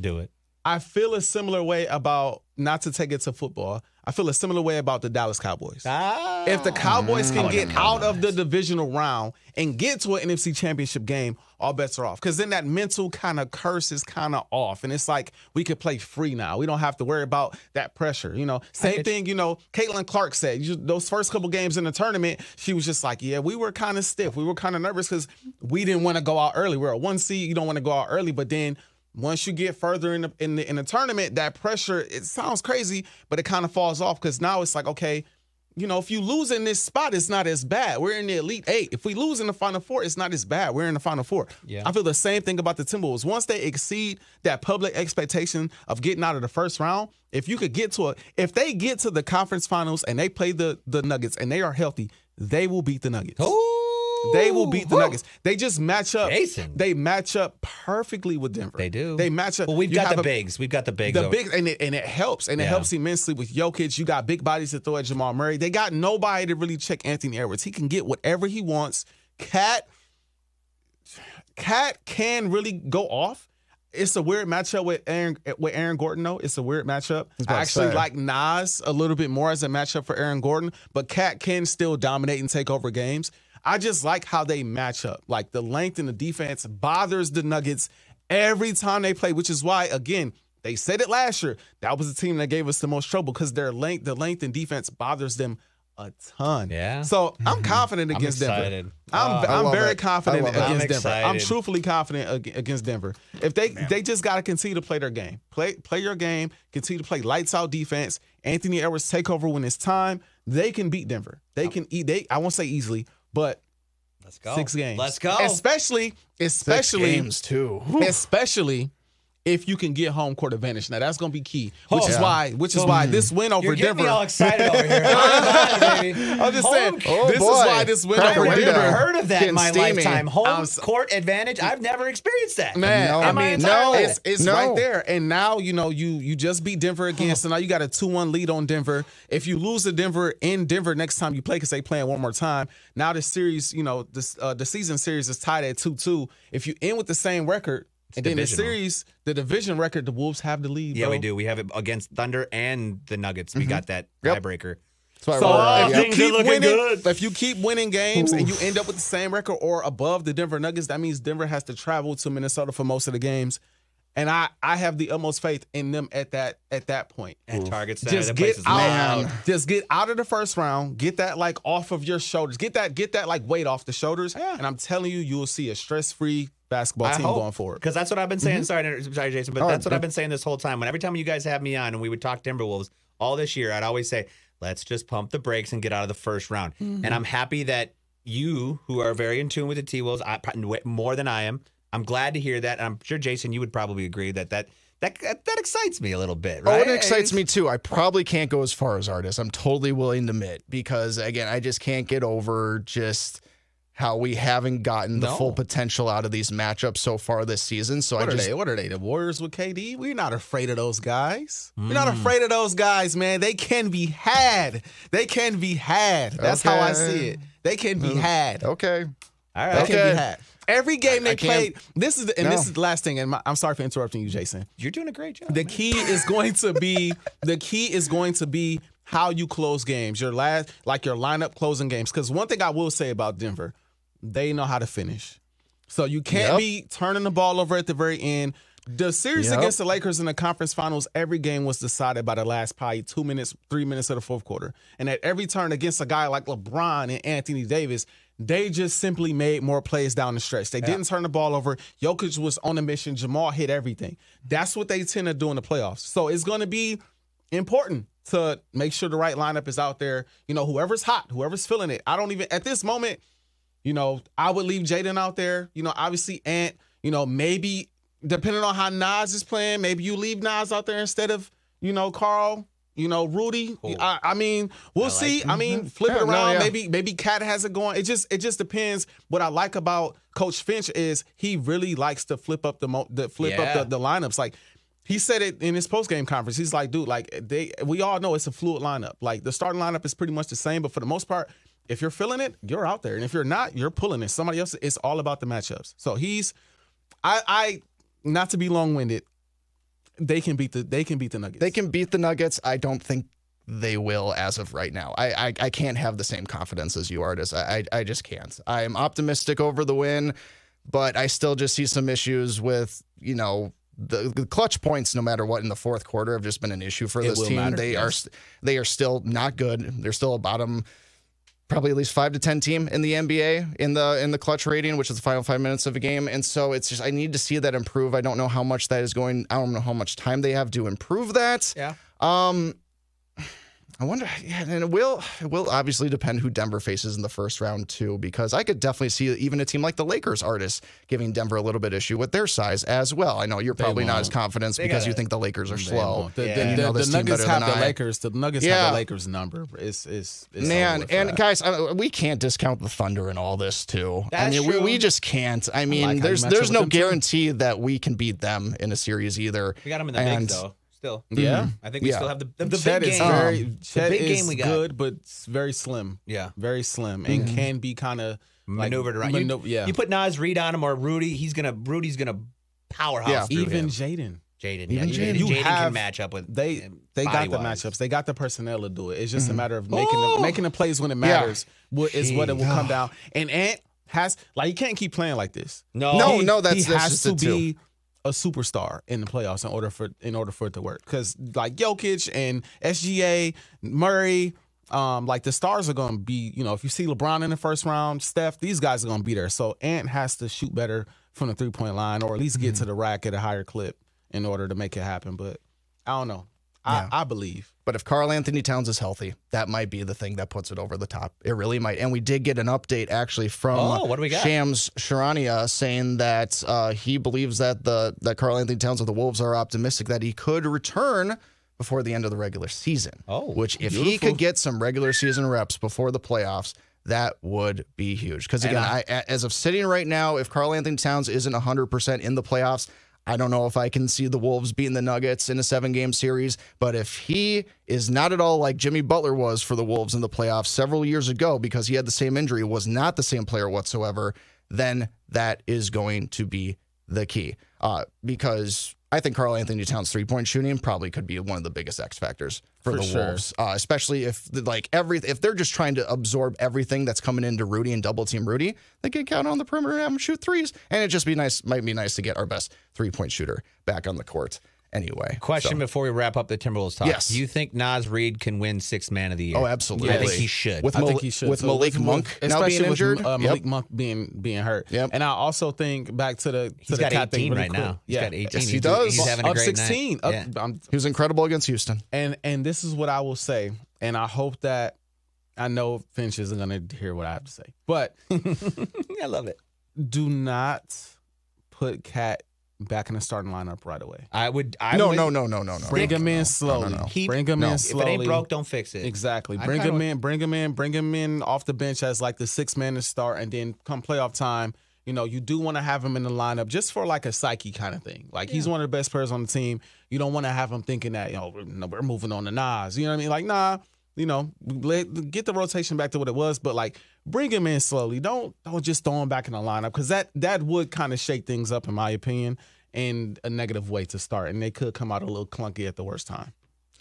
Do it. I feel a similar way about not to take it to football, I feel a similar way about the Dallas Cowboys. Ah, if the Cowboys can get out of the divisional round and get to an NFC championship game, all bets are off. Because then that mental kind of curse is kind of off. And it's like, we could play free now. We don't have to worry about that pressure. You know, same thing, you know, Caitlin Clark said. Those first couple games in the tournament, she was just like, yeah, we were kind of stiff. We were kind of nervous because we didn't want to go out early. We're a 1 seed. You don't want to go out early. But then once you get further in the tournament, that pressure, it sounds crazy, but it kind of falls off because now it's like, okay, you know, if you lose in this spot, it's not as bad. We're in the Elite Eight. If we lose in the Final Four, it's not as bad. We're in the Final Four. Yeah. I feel the same thing about the Timberwolves. Once they exceed that public expectation of getting out of the first round, if you could get to a – if they get to the conference finals and they play the Nuggets and they are healthy, they will beat the Nuggets. Ooh. They will beat the Nuggets. They just match up. Jason. They match up perfectly with Denver. They do. They match up. Well, we've got the bigs. We've got the bigs. The bigs, and it helps. And it helps immensely with Jokic. You got big bodies to throw at Jamal Murray. They got nobody to really check Anthony Edwards. He can get whatever he wants. Cat can really go off. It's a weird matchup with Aaron Gordon, though. It's a weird matchup. I actually like Nas a little bit more as a matchup for Aaron Gordon, but Cat can still dominate and take over games. I just like how they match up. Like, the length and the defense bothers the Nuggets every time they play, which is why, again, they said it last year. That was the team that gave us the most trouble because the length and defense bothers them a ton. Yeah. So I'm confident against Denver. I'm very confident against Denver. I'm truthfully confident against Denver. If they just got to continue to play their game. Play your game. Continue to play lights out defense. Anthony Edwards take over when it's time. They can beat Denver. They can eat. I won't say easily. But let's go. 6 games. Let's go. Especially 6 games too. Especially if you can get home court advantage. Now that's gonna be key. Which is why this win over Denver. You're getting me all excited over here. I'm just saying. This is why this win over Denver. I've never heard of that in my lifetime. Home court advantage. I've never experienced that. Man, no, it's right there. And now you just beat Denver again. So now you got a 2-1 lead on Denver. If you lose to Denver in Denver next time you play, because they playing one more time. Now the series, the season series is tied at 2-2. If you end with the same record. And then the series, the division record, the Wolves have the lead. Yeah, we do. We have it against Thunder and the Nuggets. We got that tiebreaker. If you keep winning games and you end up with the same record or above the Denver Nuggets, that means Denver has to travel to Minnesota for most of the games. And I have the utmost faith in them at that point. At Target Center, just get out. Just get out of the first round. Get that like off of your shoulders. Get that like weight off the shoulders. Yeah. And I'm telling you, you will see a stress-free basketball team going forward. Because that's what I've been saying. Sorry, Jason, but that's what I've been saying this whole time. When every time you guys have me on and we would talk Timberwolves all this year, I'd always say, let's just pump the brakes and get out of the first round. Mm-hmm. And I'm happy that you, who are very in tune with the T-Wolves, more than I am. I'm glad to hear that. I'm sure, Jason, you would probably agree that excites me a little bit, right? Oh, it excites me, too. I probably can't go as far as Artis. I'm totally willing to admit because, again, I just can't get over just how we haven't gotten the full potential out of these matchups so far this season. So what are they? The Warriors with KD? We're not afraid of those guys. We're not afraid of those guys, man. They can be had. They can be had. That's how I see it. They can be had. Okay. All right. They can be had. Every game they played, this is the last thing, and I'm sorry for interrupting you, Jason. You're doing a great job. The key is going to be how you close games, your lineup closing games. Because one thing I will say about Denver, they know how to finish. So you can't be turning the ball over at the very end. The series against the Lakers in the conference finals, every game was decided by the last probably 2 minutes, 3 minutes of the fourth quarter. And at every turn against a guy like LeBron and Anthony Davis, they just simply made more plays down the stretch. They didn't turn the ball over. Jokic was on a mission. Jamal hit everything. That's what they tend to do in the playoffs. So it's going to be important to make sure the right lineup is out there. You know, whoever's hot, whoever's feeling it. I don't even, at this moment, I would leave Jaden out there. Obviously Ant, maybe depending on how Nas is playing, maybe you leave Nas out there instead of, Karl. Rudy. Cool. I mean, we'll see. Him. I mean, flip it around. Maybe Cat has it going. It just depends. What I like about Coach Finch is he really likes to flip up the lineups. Like he said it in his post-game conference. He's like, dude, we all know it's a fluid lineup. Like the starting lineup is pretty much the same, but for the most part, if you're feeling it, you're out there, and if you're not, you're pulling it. Somebody else. It's all about the matchups. So not to be long-winded. They can beat the Nuggets. They can beat the Nuggets. I don't think they will as of right now. I can't have the same confidence as you, Artis. I just can't. I am optimistic over the win, but I still just see some issues with, you know, the clutch points, no matter what, in the fourth quarter have just been an issue for this team. They are still not good. They're still a bottom, probably at least 5 to 10 team in the NBA in the clutch rating, which is the final 5 minutes of a game. And so it's just, I need to see that improve. I don't know how much that is going. I don't know how much time they have to improve that. Yeah. I wonder, and it will obviously depend who Denver faces in the first round too, because I could definitely see even a team like the Lakers, Artis, giving Denver a little bit issue with their size as well. I know you're probably not as confident because you think the Lakers are slow. The Nuggets have the Lakers. The Nuggets have the Lakers number. It's man, and guys, we can't discount the Thunder in all this too. I mean, we just can't. I mean, there's no guarantee that we can beat them in a series either. We got them in the mix though. Still. Yeah, I think we still have the big game. The big game we got good, but it's very slim. Yeah, very slim, and can be kind of like, maneuvered around. You put Naz Reid on him or Rudy, Rudy's gonna powerhouse. Yeah, even Jaden. Jaden can match up with. They got the matchups. They got the personnel to do it. It's just a matter of making the plays when it matters. Is what it will come down. And Ant has like he can't keep playing like this. No. That's just it too. A superstar in the playoffs in order for it to work, because like Jokic and SGA, Murray, like the stars are gonna be, you know, if you see LeBron in the first round, Steph, these guys are gonna be there. So Ant has to shoot better from the 3-point line, or at least get to the rack at a higher clip in order to make it happen. But I don't know. I believe. But if Karl-Anthony Towns is healthy, that might be the thing that puts it over the top. It really might. And we did get an update, actually, from Shams Charania, saying that he believes that that Karl-Anthony Towns of the Wolves are optimistic that he could return before the end of the regular season. Oh, which if he could get some regular season reps before the playoffs, that would be huge. Because, again, I, as of sitting right now, if Karl-Anthony Towns isn't 100% in the playoffs, I don't know if I can see the Wolves beating the Nuggets in a 7-game series, but if he is not at all like Jimmy Butler was for the Wolves in the playoffs several years ago, because he had the same injury, was not the same player whatsoever, then that is going to be the key. Because I think Karl-Anthony Towns' 3-point shooting probably could be one of the biggest X factors for the Wolves, especially if they're just trying to absorb everything that's coming into Rudy and double team Rudy. They can count on the perimeter and have him shoot threes, and it just might be nice to get our best 3-point shooter back on the court. Anyway, question before we wrap up the Timberwolves talk. Yes. Do you think Naz Reid can win Sixth Man of the Year? Oh, absolutely. I think he should. With Malik Monk now being injured. Malik Monk being hurt. Yep. And I also think back to the He's got 18 right now. He's got 18. Yes, he does. He's having a great night. Up 16. He was incredible against Houston. And this is what I will say, and I hope that I know Finch isn't going to hear what I have to say, but I love it. Do not put Cat back in the starting lineup right away. No. Bring him in slowly. Bring him in slowly. If it ain't broke, don't fix it. Exactly. Bring him in off the bench as like the sixth man to start, and then come playoff time, you know, you do want to have him in the lineup just for like a psyche kind of thing. Like he's one of the best players on the team. You don't want to have him thinking that, you know, we're moving on to Nas. You know what I mean? Like, nah, you know, get the rotation back to what it was, but like bring him in slowly. Don't just throw him back in the lineup, because that would kind of shake things up, in my opinion, in a negative way to start, and they could come out a little clunky at the worst time.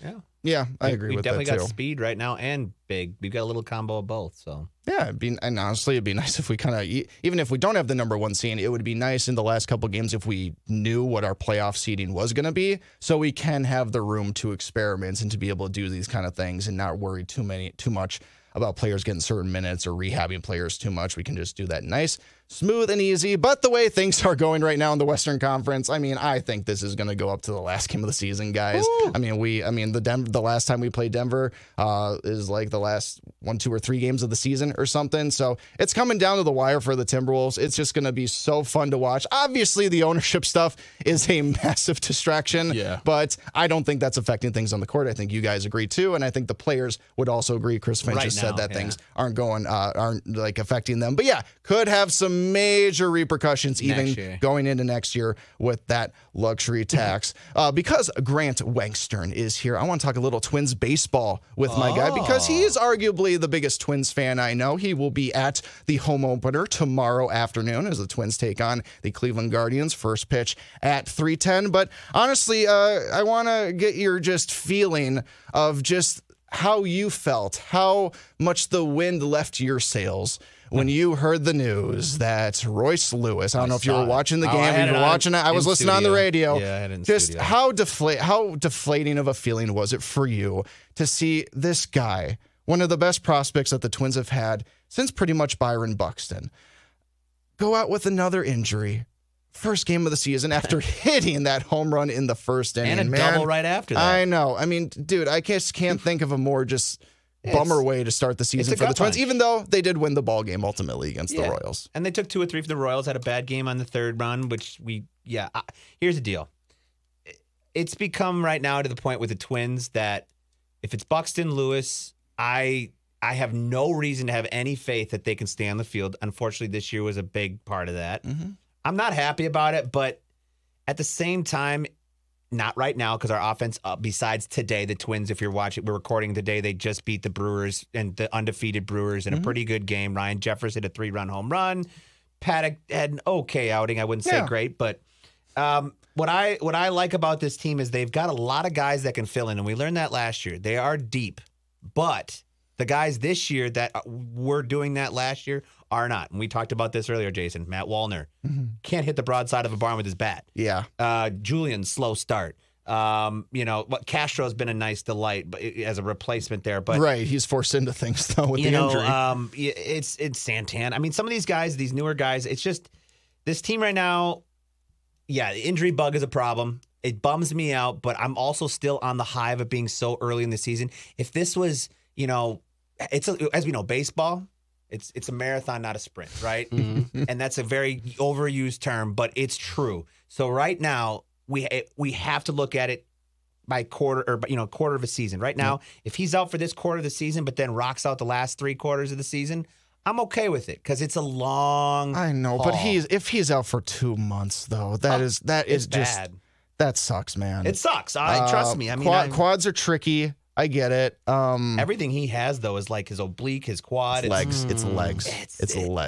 Yeah. Yeah, I agree with that, too. We definitely got speed right now and big. We've got a little combo of both, so. Yeah, and honestly, it'd be nice if we kind of, even if we don't have the number one seed, it would be nice in the last couple games if we knew what our playoff seeding was going to be, so we can have the room to experiment and to be able to do these kind of things and not worry too much about players getting certain minutes or rehabbing players too much. We can just do that nice, smooth, and easy. But the way things are going right now in the Western Conference, I mean, I think this is going to go up to the last game of the season, guys. Ooh. I mean, the last time we played Denver is like the last 1, 2, or 3 games of the season or something. So it's coming down to the wire for the Timberwolves. It's just going to be so fun to watch. Obviously, the ownership stuff is a massive distraction, but I don't think that's affecting things on the court. I think you guys agree too, and I think the players would also agree. Chris Finch has said that things aren't affecting them, but could have some some major repercussions even going into next year with that luxury tax. Because Grant Wengstern is here, I want to talk a little Twins baseball with my guy, because he is arguably the biggest Twins fan I know. He will be at the home opener tomorrow afternoon as the Twins take on the Cleveland Guardians. First pitch at 3:10. But honestly, I want to get your just feeling of just how you felt, how much the wind left your sails when you heard the news that Royce Lewis, I don't know if you were watching the game, you were watching it, I was listening on the radio. Yeah, I had it in just studio. How deflating of a feeling was it for you to see this guy, one of the best prospects that the Twins have had since pretty much Byron Buxton, go out with another injury, first game of the season, after hitting that home run in the first inning. And a double right after that. I know. I mean, dude, I just can't think of a more just... bummer way to start the season for the Twins, even though they did win the ball game ultimately against the Royals. And they took 2 or 3 for the Royals, had a bad game on the third run, which we, here's the deal. It's become right now to the point with the Twins that if it's Buxton, Lewis, I have no reason to have any faith that they can stay on the field. Unfortunately, this year was a big part of that. Mm-hmm. I'm not happy about it, but at the same time, not right now, because our offense, besides today, the Twins, if you're watching, we're recording today, they just beat the Brewers and the undefeated Brewers in a pretty good game. Ryan Jeffers hit a 3-run home run. Paddock had an okay outing. I wouldn't say great, but what I like about this team is they've got a lot of guys that can fill in, and we learned that last year. They are deep, but the guys this year that were doing that last year are not. And we talked about this earlier, Jason. Matt Wallner can't hit the broadside of a barn with his bat. Yeah. Julian, slow start. You know, Castro's been a nice delight as a replacement there. But right, he's forced into things though with the injury. It's Santan. I mean, some of these guys, these newer guys, it's just this team right now. Yeah, the injury bug is a problem. It bums me out, but I'm also still on the hive of being so early in the season. If this was, you know, it's as we know, baseball. It's a marathon, not a sprint, right? And that's a very overused term, but it's true. So right now we have to look at it by quarter or quarter of a season. Right now, if he's out for this quarter of the season, but then rocks out the last 3 quarters of the season, I'm okay with it because it's a long. I know, haul. But if he's out for 2 months though, that is just bad. That sucks, man. It sucks. Trust me. I mean, quads are tricky. I get it. Everything he has, though, is like his oblique, his quad. It's legs.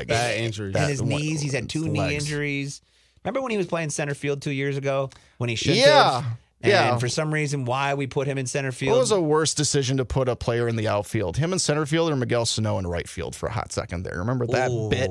That injury. And his knees. He's had 2 knee injuries. Remember when he was playing center field 2 years ago when he shouldn't have? Yeah. And for some reason, why we put him in center field. What was the worst decision to put a player in the outfield? Him in center field or Miguel Sano in right field for a hot second there? Remember that bit?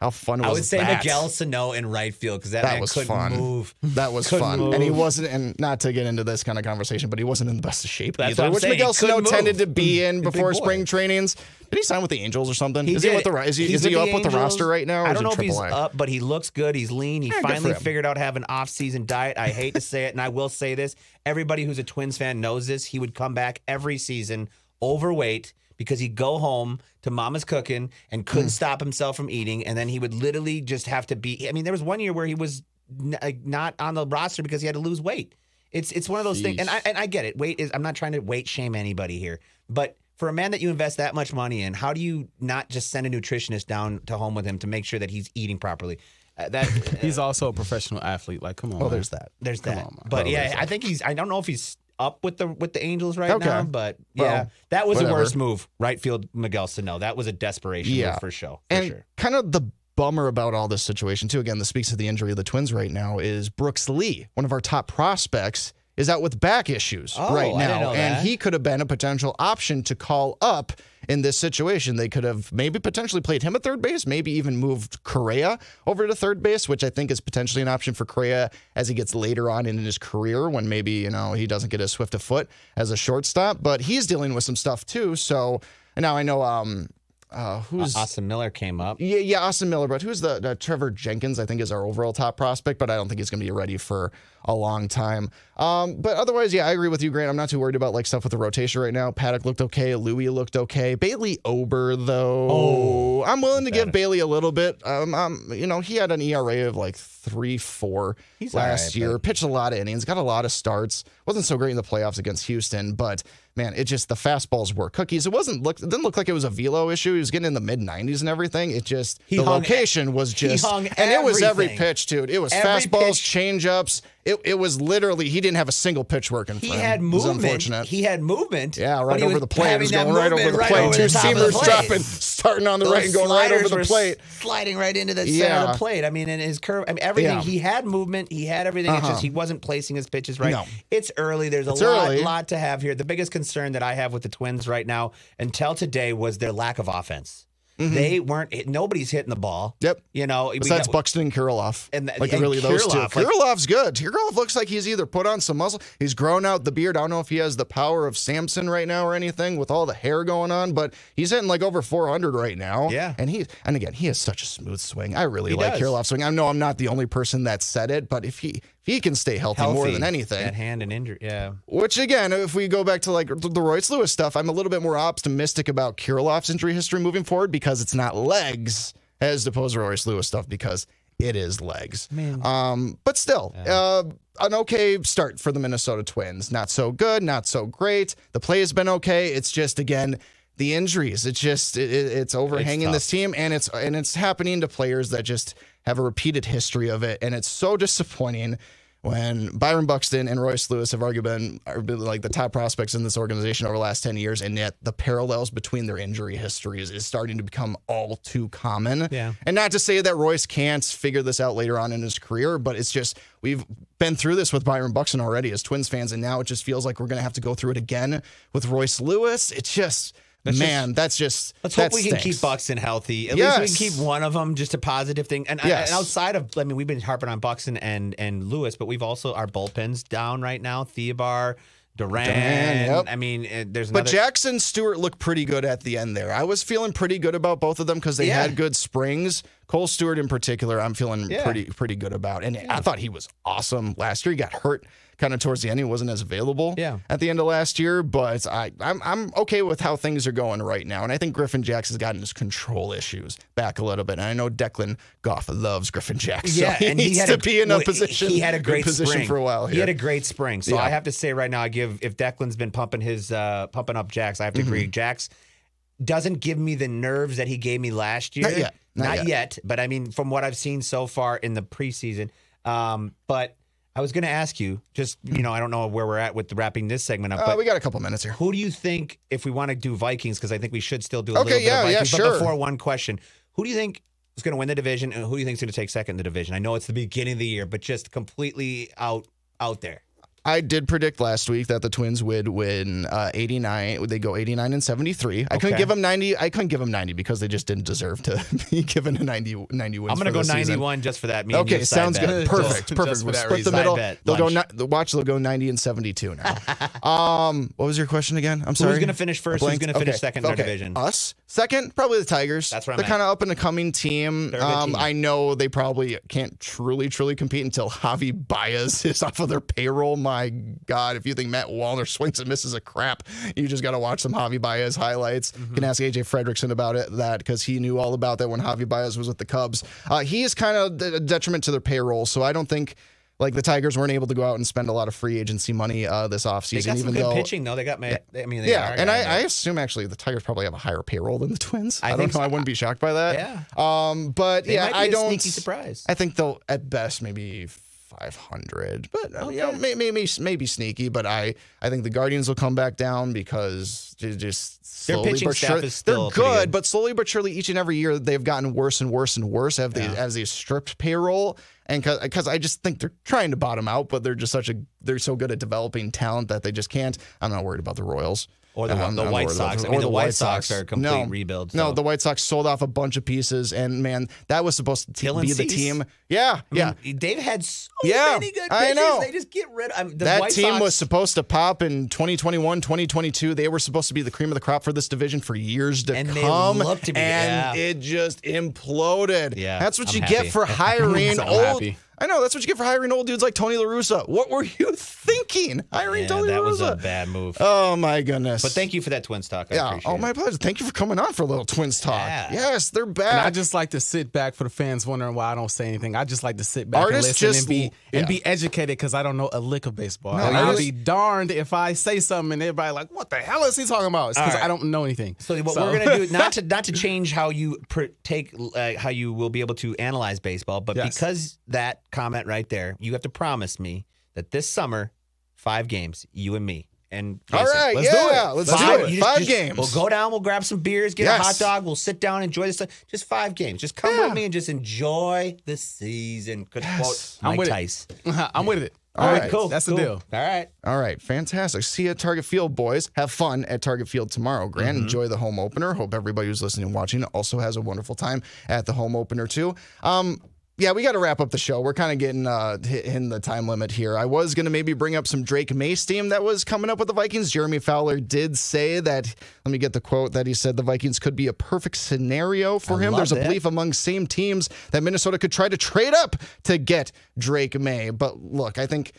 How fun was that? I would say Miguel Sano in right field because that man couldn't move. That was fun. And he wasn't, and not to get into this kind of conversation, but he wasn't in the best of shape either, which Miguel Sano tended to be in before spring trainings. Did he sign with the Angels or something? Is he up with the roster right now? I don't know if he's up, but he looks good. He's lean. He finally figured out how to have an off-season diet. I hate to say it, and I will say this. Everybody who's a Twins fan knows this. He would come back every season overweight, because he'd go home to mama's cooking and couldn't stop himself from eating. And then he would literally just have to be. I mean, there was 1 year where he was not on the roster because he had to lose weight. It's one of those things. And I get it. Weight is, I'm not trying to weight shame anybody here. But for a man that you invest that much money in, how do you not just send a nutritionist down to home with him to make sure that he's eating properly? He's also a professional athlete. Like, come on. Oh, there's that. There's that. On, but I think I don't know if he's up with the Angels right now, but that was the worst move, right field Miguel Sano. That was a desperation move for show. And kind of the bummer about all this situation too, again, this speaks to the injury of the Twins right now, is Brooks Lee, one of our top prospects, is out with back issues right now. And he could have been a potential option to call up in this situation. They could have maybe potentially played him at third base, maybe even moved Correa over to third base, which I think is potentially an option for Correa as he gets later on in his career when maybe, he doesn't get as swift a foot as a shortstop. But he's dealing with some stuff too. So now I know Austin Miller came up. Yeah, Austin Miller, but who's the Trevor Jenkins, I think, is our overall top prospect, but I don't think he's going to be ready for a long time. But otherwise, I agree with you, Grant. I'm not too worried about stuff with the rotation right now. Paddock looked okay. Louis looked okay. Bailey Ober, though. Oh, I'm willing to give Bailey a little bit. He had an ERA of 3.4 last year. Pitched a lot of innings, got a lot of starts. Wasn't so great in the playoffs against Houston, but man, it just, the fastballs were cookies. It didn't look like it was a velo issue. He was getting in the mid-90s and everything. It just, the location was just, and it was every pitch, dude. It was fastballs, change-ups. It was literally, he didn't have a single pitch working for him. He had movement. He had movement. Yeah, right over the plate. He was going right over the plate. Two-seamers dropping, starting on the right and going right over the plate. Sliding right into the center of the plate. I mean, and his curve, I mean, everything. He had movement. He had everything. It's just he wasn't placing his pitches right. It's early. There's a lot to have here. The biggest concern that I have with the Twins right now until today was their lack of offense. Mm-hmm. They weren't. Nobody's hitting the ball. Yep. You know, besides Buxton and Kiriloff, and those two. Kiriloff's good. Kiriloff looks like he's either put on some muscle. He's grown out the beard. I don't know if he has the power of Samson right now or anything with all the hair going on, but he's hitting like over 400 right now. Yeah. And again, he has such a smooth swing. I really like Kiriloff's swing. I know I'm not the only person that said it, but if he can stay healthy more than anything. That hand and injury, yeah. Which, again, if we go back to like the Royce Lewis stuff, I'm a little bit more optimistic about Kiriloff's injury history moving forward because it's not legs as opposed to Royce Lewis stuff because it is legs. But still, an okay start for the Minnesota Twins. Not so good, not so great. The play has been okay. It's just, again, the injuries. It's just it's overhanging this team, and it's happening to players that just have a repeated history of it, and it's so disappointing when Byron Buxton and Royce Lewis have arguably been like the top prospects in this organization over the last 10 years, and yet the parallels between their injury histories is starting to become all too common. Yeah. And not to say that Royce can't figure this out later on in his career, but it's just we've been through this with Byron Buxton already as Twins fans, and now it just feels like we're going to have to go through it again with Royce Lewis. It's just... Let's hope we can keep Buxton healthy. At least we can keep one of them, just a positive thing. And outside of, I mean, we've been harping on Buxton and Lewis, but we've also, our bullpen's down right now. Theobar, Duran. Yep. I mean, there's another. But Jackson Stewart looked pretty good at the end there. I was feeling pretty good about both of them because they had good springs. Cole Stewart in particular, I'm feeling pretty good about. And I thought he was awesome last year. He got hurt kind of towards the end. He wasn't as available at the end of last year. But I'm okay with how things are going right now. And I think Griffin Jax has gotten his control issues back a little bit. And I know Declan Goff loves Griffin Jax. So he needs to be in a great position for a while here. He had a great spring. So I have to say right now, if Declan's been pumping up Jax, I have to agree. Jax doesn't give me the nerves that he gave me last year. Not yet, but I mean, from what I've seen so far in the preseason. But I was going to ask you, just, you know, I don't know where we're at with wrapping this segment up. But we got a couple minutes here. Who do you think, if we want to do Vikings, because I think we should still do a little bit of Vikings, but before one question, who do you think is going to win the division and who do you think is going to take second in the division? I know it's the beginning of the year, but just completely out there. I did predict last week that the Twins would win 89. They go 89-73. I couldn't give them 90. I couldn't give them 90 because they just didn't deserve to be given a 90 wins. I'm going to go 91 just for that. Okay, sounds good. Perfect. Perfect. We'll split the middle. They'll go 90-72 now. What was your question again? I'm sorry. Who's going to finish first? Who's going to finish second in their division? Us second, probably the Tigers. That's right. They're kind of up and a coming team. I know they probably can't truly compete until Javi Baez is off of their payroll. My God, if you think Matt Wallner swings and misses a crap, you just got to watch some Javi Baez highlights. You can ask AJ Fredrickson about that because he knew all about that when Javi Baez was with the Cubs. He is kind of a detriment to their payroll, so I don't think the Tigers weren't able to go out and spend a lot of free agency money this offseason. They got some good pitching, though. They got I assume actually the Tigers probably have a higher payroll than the Twins. I don't know. I wouldn't be shocked by that. Yeah. But it might be a sneaky surprise. I think they'll at best maybe 500, but maybe sneaky. But I think the Guardians will come back down because they just slowly but surely. They're good, but slowly but surely, each and every year they've gotten worse and worse and worse as they stripped payroll. And because I just think they're trying to bottom out, but they're so good at developing talent that they just can't. I'm not worried about the Royals. Or the White Sox. I mean, the White Sox are a complete rebuild. So. No, the White Sox sold off a bunch of pieces, and, man, that was supposed to be the team. Yeah, yeah. I mean, they've had so many good pitches. I know. They just get rid of that White team Sox was supposed to pop in 2021, 2022. They were supposed to be the cream of the crop for this division for years to come. They love to be, and it just imploded. Yeah, that's what I'm happy. Get for hiring old. I know, that's what you get for hiring old dudes like Tony La Russa. What were you thinking? Hiring Tony La Russa. That was a bad move. Oh, my goodness. But thank you for that Twins talk. I appreciate it. My pleasure. Thank you for coming on for a little Twins talk. Yeah. Yes, they're back. And I just like to sit back for the fans wondering why I don't say anything. I just like to sit back and listen and be educated because I don't know a lick of baseball. No, and I'll be darned if I say something and everybody's like, what the hell is he talking about? It's because I don't know anything. So what we're going to do, not to change how you how you will be able to analyze baseball, but because that comment right there, you have to promise me that this summer, 5 games, you and me. And Jason, let's do it. 5 games. We'll go down, we'll grab some beers, get a hot dog, we'll sit down, enjoy this. Just 5 games. Just come with me and just enjoy the season. Good quote, Mike Tyson. I'm with it. All right, cool. That's the deal. All right, fantastic. See you at Target Field, boys. Have fun at Target Field tomorrow, Grant. Enjoy the home opener. Hope everybody who's listening and watching also has a wonderful time at the home opener, too. Yeah, we got to wrap up the show. We're kind of getting hitting the time limit here. I was going to maybe bring up some Drake Maye steam that was coming up with the Vikings. Jeremy Fowler did say that, let me get the quote, that he said the Vikings could be a perfect scenario for him. There's a belief among same teams that Minnesota could try to trade up to get Drake Maye. But look, I think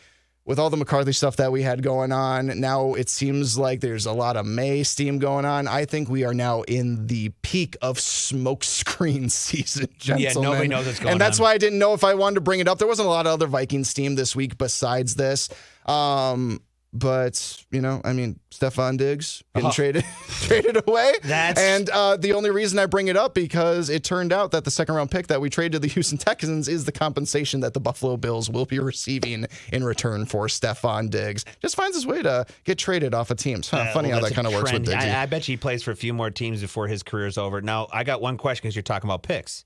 with all the McCarthy stuff that we had going on, now it seems like there's a lot of May steam going on. I think we are now in the peak of smokescreen season, gentlemen. Yeah, nobody knows what's going on. And that's why I didn't know if I wanted to bring it up. There wasn't a lot of other Viking steam this week besides this. But, you know, I mean, Stefan Diggs getting traded away. And the only reason I bring it up because it turned out that the second-round pick that we traded to the Houston Texans is the compensation that the Buffalo Bills will be receiving in return for Stefan Diggs. Just finds his way to get traded off of teams. Funny how that kind of works with Diggs. I bet you he plays for a few more teams before his career's over. Now, I got one question because you're talking about picks.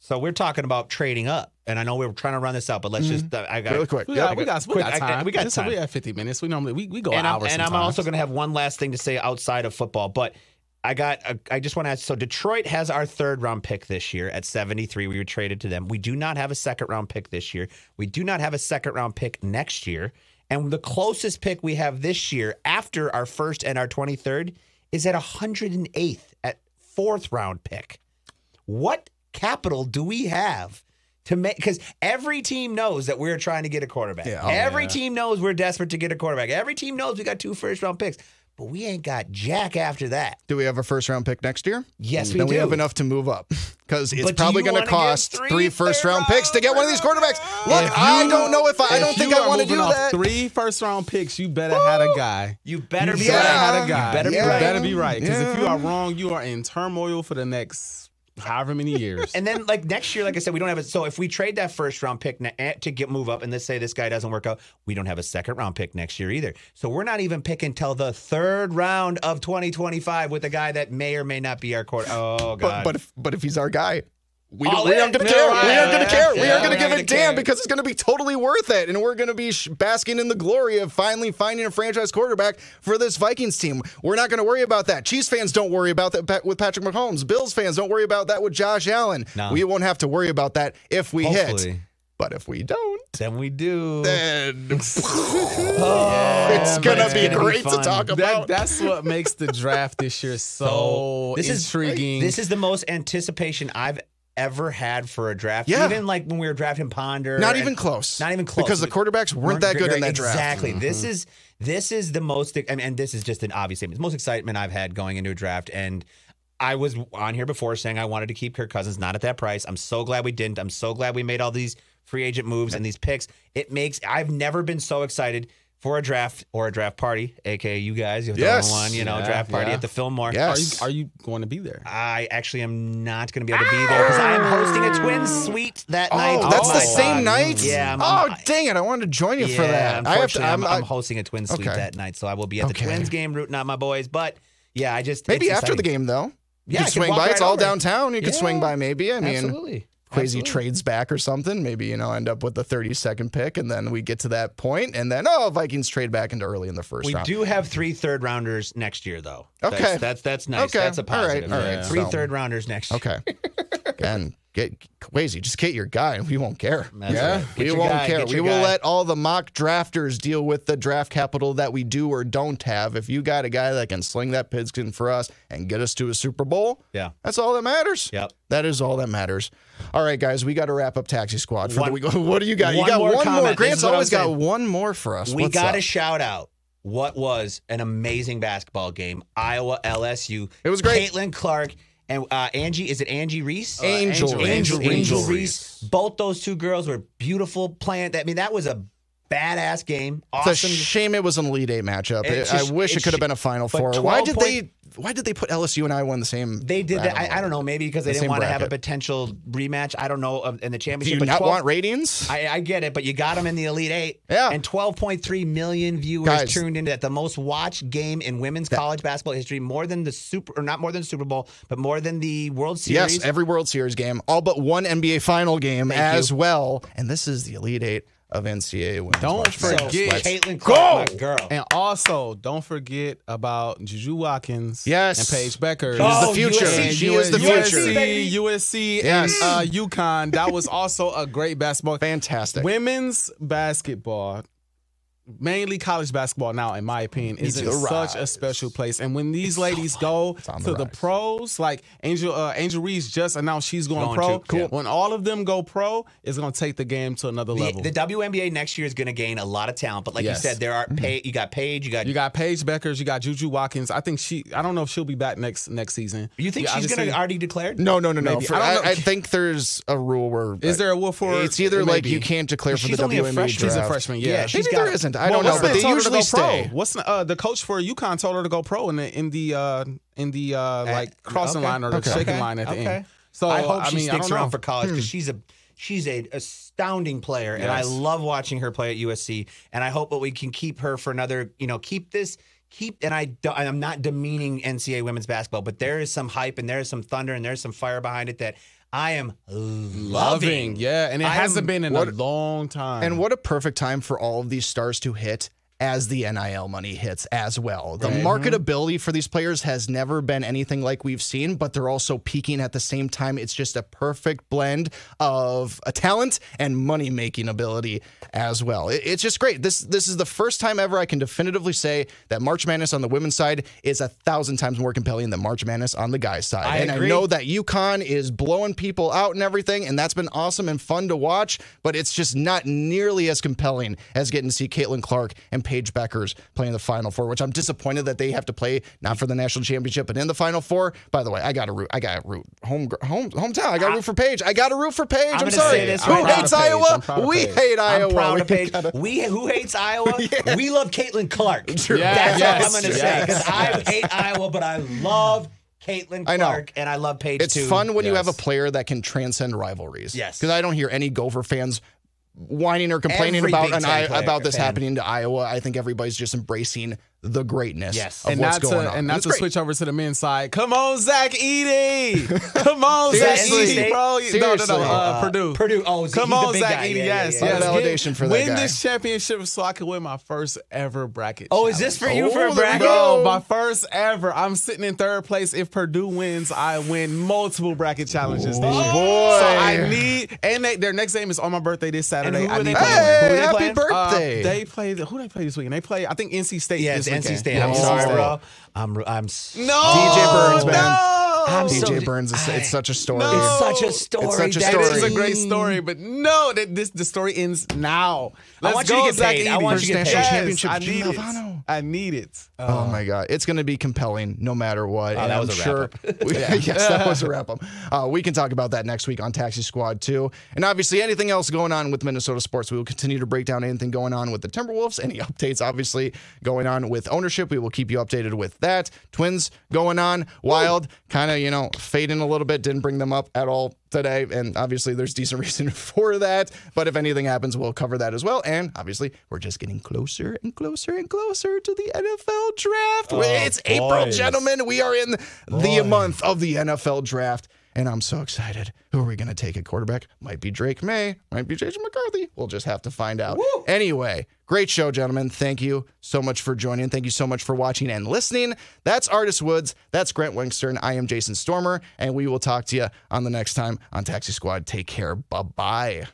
So we're talking about trading up, and I know we're trying to run this out, but let's just, we got time. We have 50 minutes. We normally we go hours. And I'm also going to have one last thing to say outside of football, but I just want to ask. So Detroit has our 3rd round pick this year at 73. We were traded to them. We do not have a 2nd round pick this year. We do not have a 2nd round pick next year, and the closest pick we have this year after our 1st and our 23rd is at 108th at 4th round pick. What capital do we have to make? Because every team knows that we're trying to get a quarterback. Every team knows we're desperate to get a quarterback. Every team knows we got 2 first-round picks, but we ain't got jack after that. Do we have a 1st round pick next year? Yes, we do. Then we have enough to move up because it's probably going to cost 3 first-round picks to get one of these quarterbacks. Look, I don't know if I don't think I want to do that. 3 first-round picks, you better have a guy. You better be right. Because if you are wrong, you are in turmoil for the next however many years. And then, like, next year, like I said, we don't have it. So if we trade that 1st round pick to move up, and let's say this guy doesn't work out, we don't have a 2nd round pick next year either. So we're not even picking till the 3rd round of 2025 with a guy that may or may not be our quarterback. Oh, God. But if he's our guy, we aren't going to care. We aren't going to give a damn because it's going to be totally worth it. And we're going to be basking in the glory of finally finding a franchise quarterback for this Vikings team. We're not going to worry about that. Chiefs fans don't worry about that with Patrick Mahomes. Bills fans don't worry about that with Josh Allen. No. We won't have to worry about that if we hit. But if we don't, then we do. Then it's going to be great to talk about. That's what makes the draft this year so intriguing. This is the most anticipation I've ever had for a draft, even like when we were drafting Ponder. Not even close. Because the quarterbacks weren't that good in that draft. Exactly. This is the most, I mean, and this is just an obvious statement, it's the most excitement I've had going into a draft. And I was on here before saying I wanted to keep Kirk Cousins, not at that price. I'm so glad we didn't. I'm so glad we made all these free agent moves and these picks. I've never been so excited for a draft or a draft party, a.k.a. you guys. You have the one, you know, draft party at the Fillmore. Yes. Are you going to be there? I actually am not going to be able to be there because I am hosting a Twins suite that night. Oh, that's the same night? Yeah. Dang it. I wanted to join you for that. I'm hosting a Twins suite that night, so I will be at the Twins game rooting out my boys. But, yeah, I just— Maybe after the game, though. Yeah, you can swing by. It's all downtown. You can swing by maybe. I mean— Absolutely. Crazy trades back or something. Maybe, you know, end up with the 32nd pick, and then we get to that point, and then, Vikings trade back into early in the 1st round. We do have 3 3rd-rounders next year, though. Okay. That's nice. Okay. That's a positive. All right. 3 3rd-rounders next year. Okay. Again, Get Kwesi, just get your guy, and we won't care. That's right. We won't care. We will let all the mock drafters deal with the draft capital that we do or don't have. If you got a guy that can sling that pigskin for us and get us to a Super Bowl, that's all that matters. Yep. That is all that matters. All right, guys, we got to wrap up Taxi Squad for the week. What do you got? You got one more. Grant's always got one more for us. We got a shout out. What was an amazing basketball game? Iowa LSU. It was great. Caitlin Clark. And Angie, is it Angie Reese? Angel Reese. Both those two girls were beautiful playing. I mean, that was a badass game. Awesome. It's a shame it was an Elite Eight matchup. I wish it could have been a Final Four. Why did they put LSU and Iowa in the same? They did that. I don't know. Maybe because they didn't want to have a potential rematch. I don't know. In the championship. Do you not want ratings? I get it, but you got them in the Elite Eight. Yeah. And 12.3 million viewers tuned into that. The most watched game in women's college basketball history. More than the Super Bowl, but more than the World Series. Yes, every World Series game. All but one NBA Final game as well. And this is the Elite Eight of NCAA women's. Don't forget Caitlin Clark, my girl. And also, don't forget about Juju Watkins and Paige Bueckers. Oh, she is the future. She is the future. USC and UConn. That was also a great basketball. Fantastic. Women's basketball, mainly college basketball now, in my opinion, is in such a special place. And when these ladies go to the pros, like Angel Reese just announced she's going pro. Cool. Yeah. When all of them go pro, it's going to take the game to another level. The WNBA next year is going to gain a lot of talent. But like you said, there are you got Paige Bueckers, you got Juju Watkins. I think I don't know if she'll be back next season. You think she's going to already declare? No. I think there's a rule where is there a rule for? It's either like you can't declare for the WNBA draft. She's a freshman. Yeah, maybe there isn't. I don't know, but they usually stay. What's the coach for UConn told her to go pro in the crossing line or the shaking line at the end. So I hope she sticks around for college because she's an astounding player, and I love watching her play at USC. And I hope that we can keep her for another. And I'm not demeaning NCAA women's basketball, but there is some hype and there is some thunder and there's some fire behind it that I am loving. Yeah, and it hasn't been in a long time. And what a perfect time for all of these stars to hit as the NIL money hits as well. The marketability for these players has never been anything like we've seen, but they're also peaking at the same time. It's just a perfect blend of a talent and money-making ability as well. It's just great. This is the first time ever I can definitively say that March Madness on the women's side is 1,000 times more compelling than March Madness on the guys' side. I agree. I know that UConn is blowing people out and everything, and that's been awesome and fun to watch, but it's just not nearly as compelling as getting to see Caitlin Clark and Paige Bueckers playing the Final Four, which I'm disappointed that they have to play not for the national championship, but in the Final Four. By the way, I got to root. Hometown. I got to root for Paige. I'm sorry. Who hates Iowa? We hate Iowa. I'm proud of Paige. Who hates Iowa? We love Caitlin Clark. That's what I'm going to say. Because I hate Iowa, but I love Caitlin Clark, and I love Paige, too. It's fun when you have a player that can transcend rivalries. Yes. Because I don't hear any Gopher fans whining or complaining about this happening to Iowa. I think everybody's just embracing the greatness of what's going on. And not to switch over to the men's side. Come on, Zach Edey. Come on, Zach Edey, bro. Purdue. Purdue. Oh, come on, Zach Edey. Yes. Validation for that guy. Win this championship so I can win my first ever bracket. Oh, is this for you for a bracket? No, my first ever. I'm sitting in third place. If Purdue wins, I win multiple bracket challenges this year. Boy. So I need, and their next game is on my birthday this Saturday. Happy birthday. Who they play this weekend? They play, I think, NC State. NC State. Yeah, I'm sorry, bro. I'm DJ Burns, man. DJ Burns. It's such a story. It's such a story. It is a great story, but no, the story ends now. I want you to get paid. I need it. Oh my God, it's going to be compelling no matter what. Oh, and that was a wrap-up. Yes, that was a wrap-up. We can talk about that next week on Taxi Squad too. And obviously, anything else going on with Minnesota sports, we will continue to break down anything going on with the Timberwolves. Any updates, obviously, going on with ownership, we will keep you updated with that. Twins going on, wild. Kind of, fading a little bit. Didn't bring them up at all today. And obviously, there's decent reason for that. But if anything happens, we'll cover that as well. And obviously, we're just getting closer and closer and closer to the NFL draft. It's April, gentlemen. We are in the month of the NFL draft. and I'm so excited. Who are we going to take at quarterback? Might be Drake Maye. Might be Jason McCarthy. We'll just have to find out. Woo! Anyway, great show, gentlemen. Thank you so much for joining. Thank you so much for watching and listening. That's Artis Woods. That's Grant Wingstern. I am Jason Stormer, and we will talk to you on the next time on Taxi Squad. Take care. Bye-bye.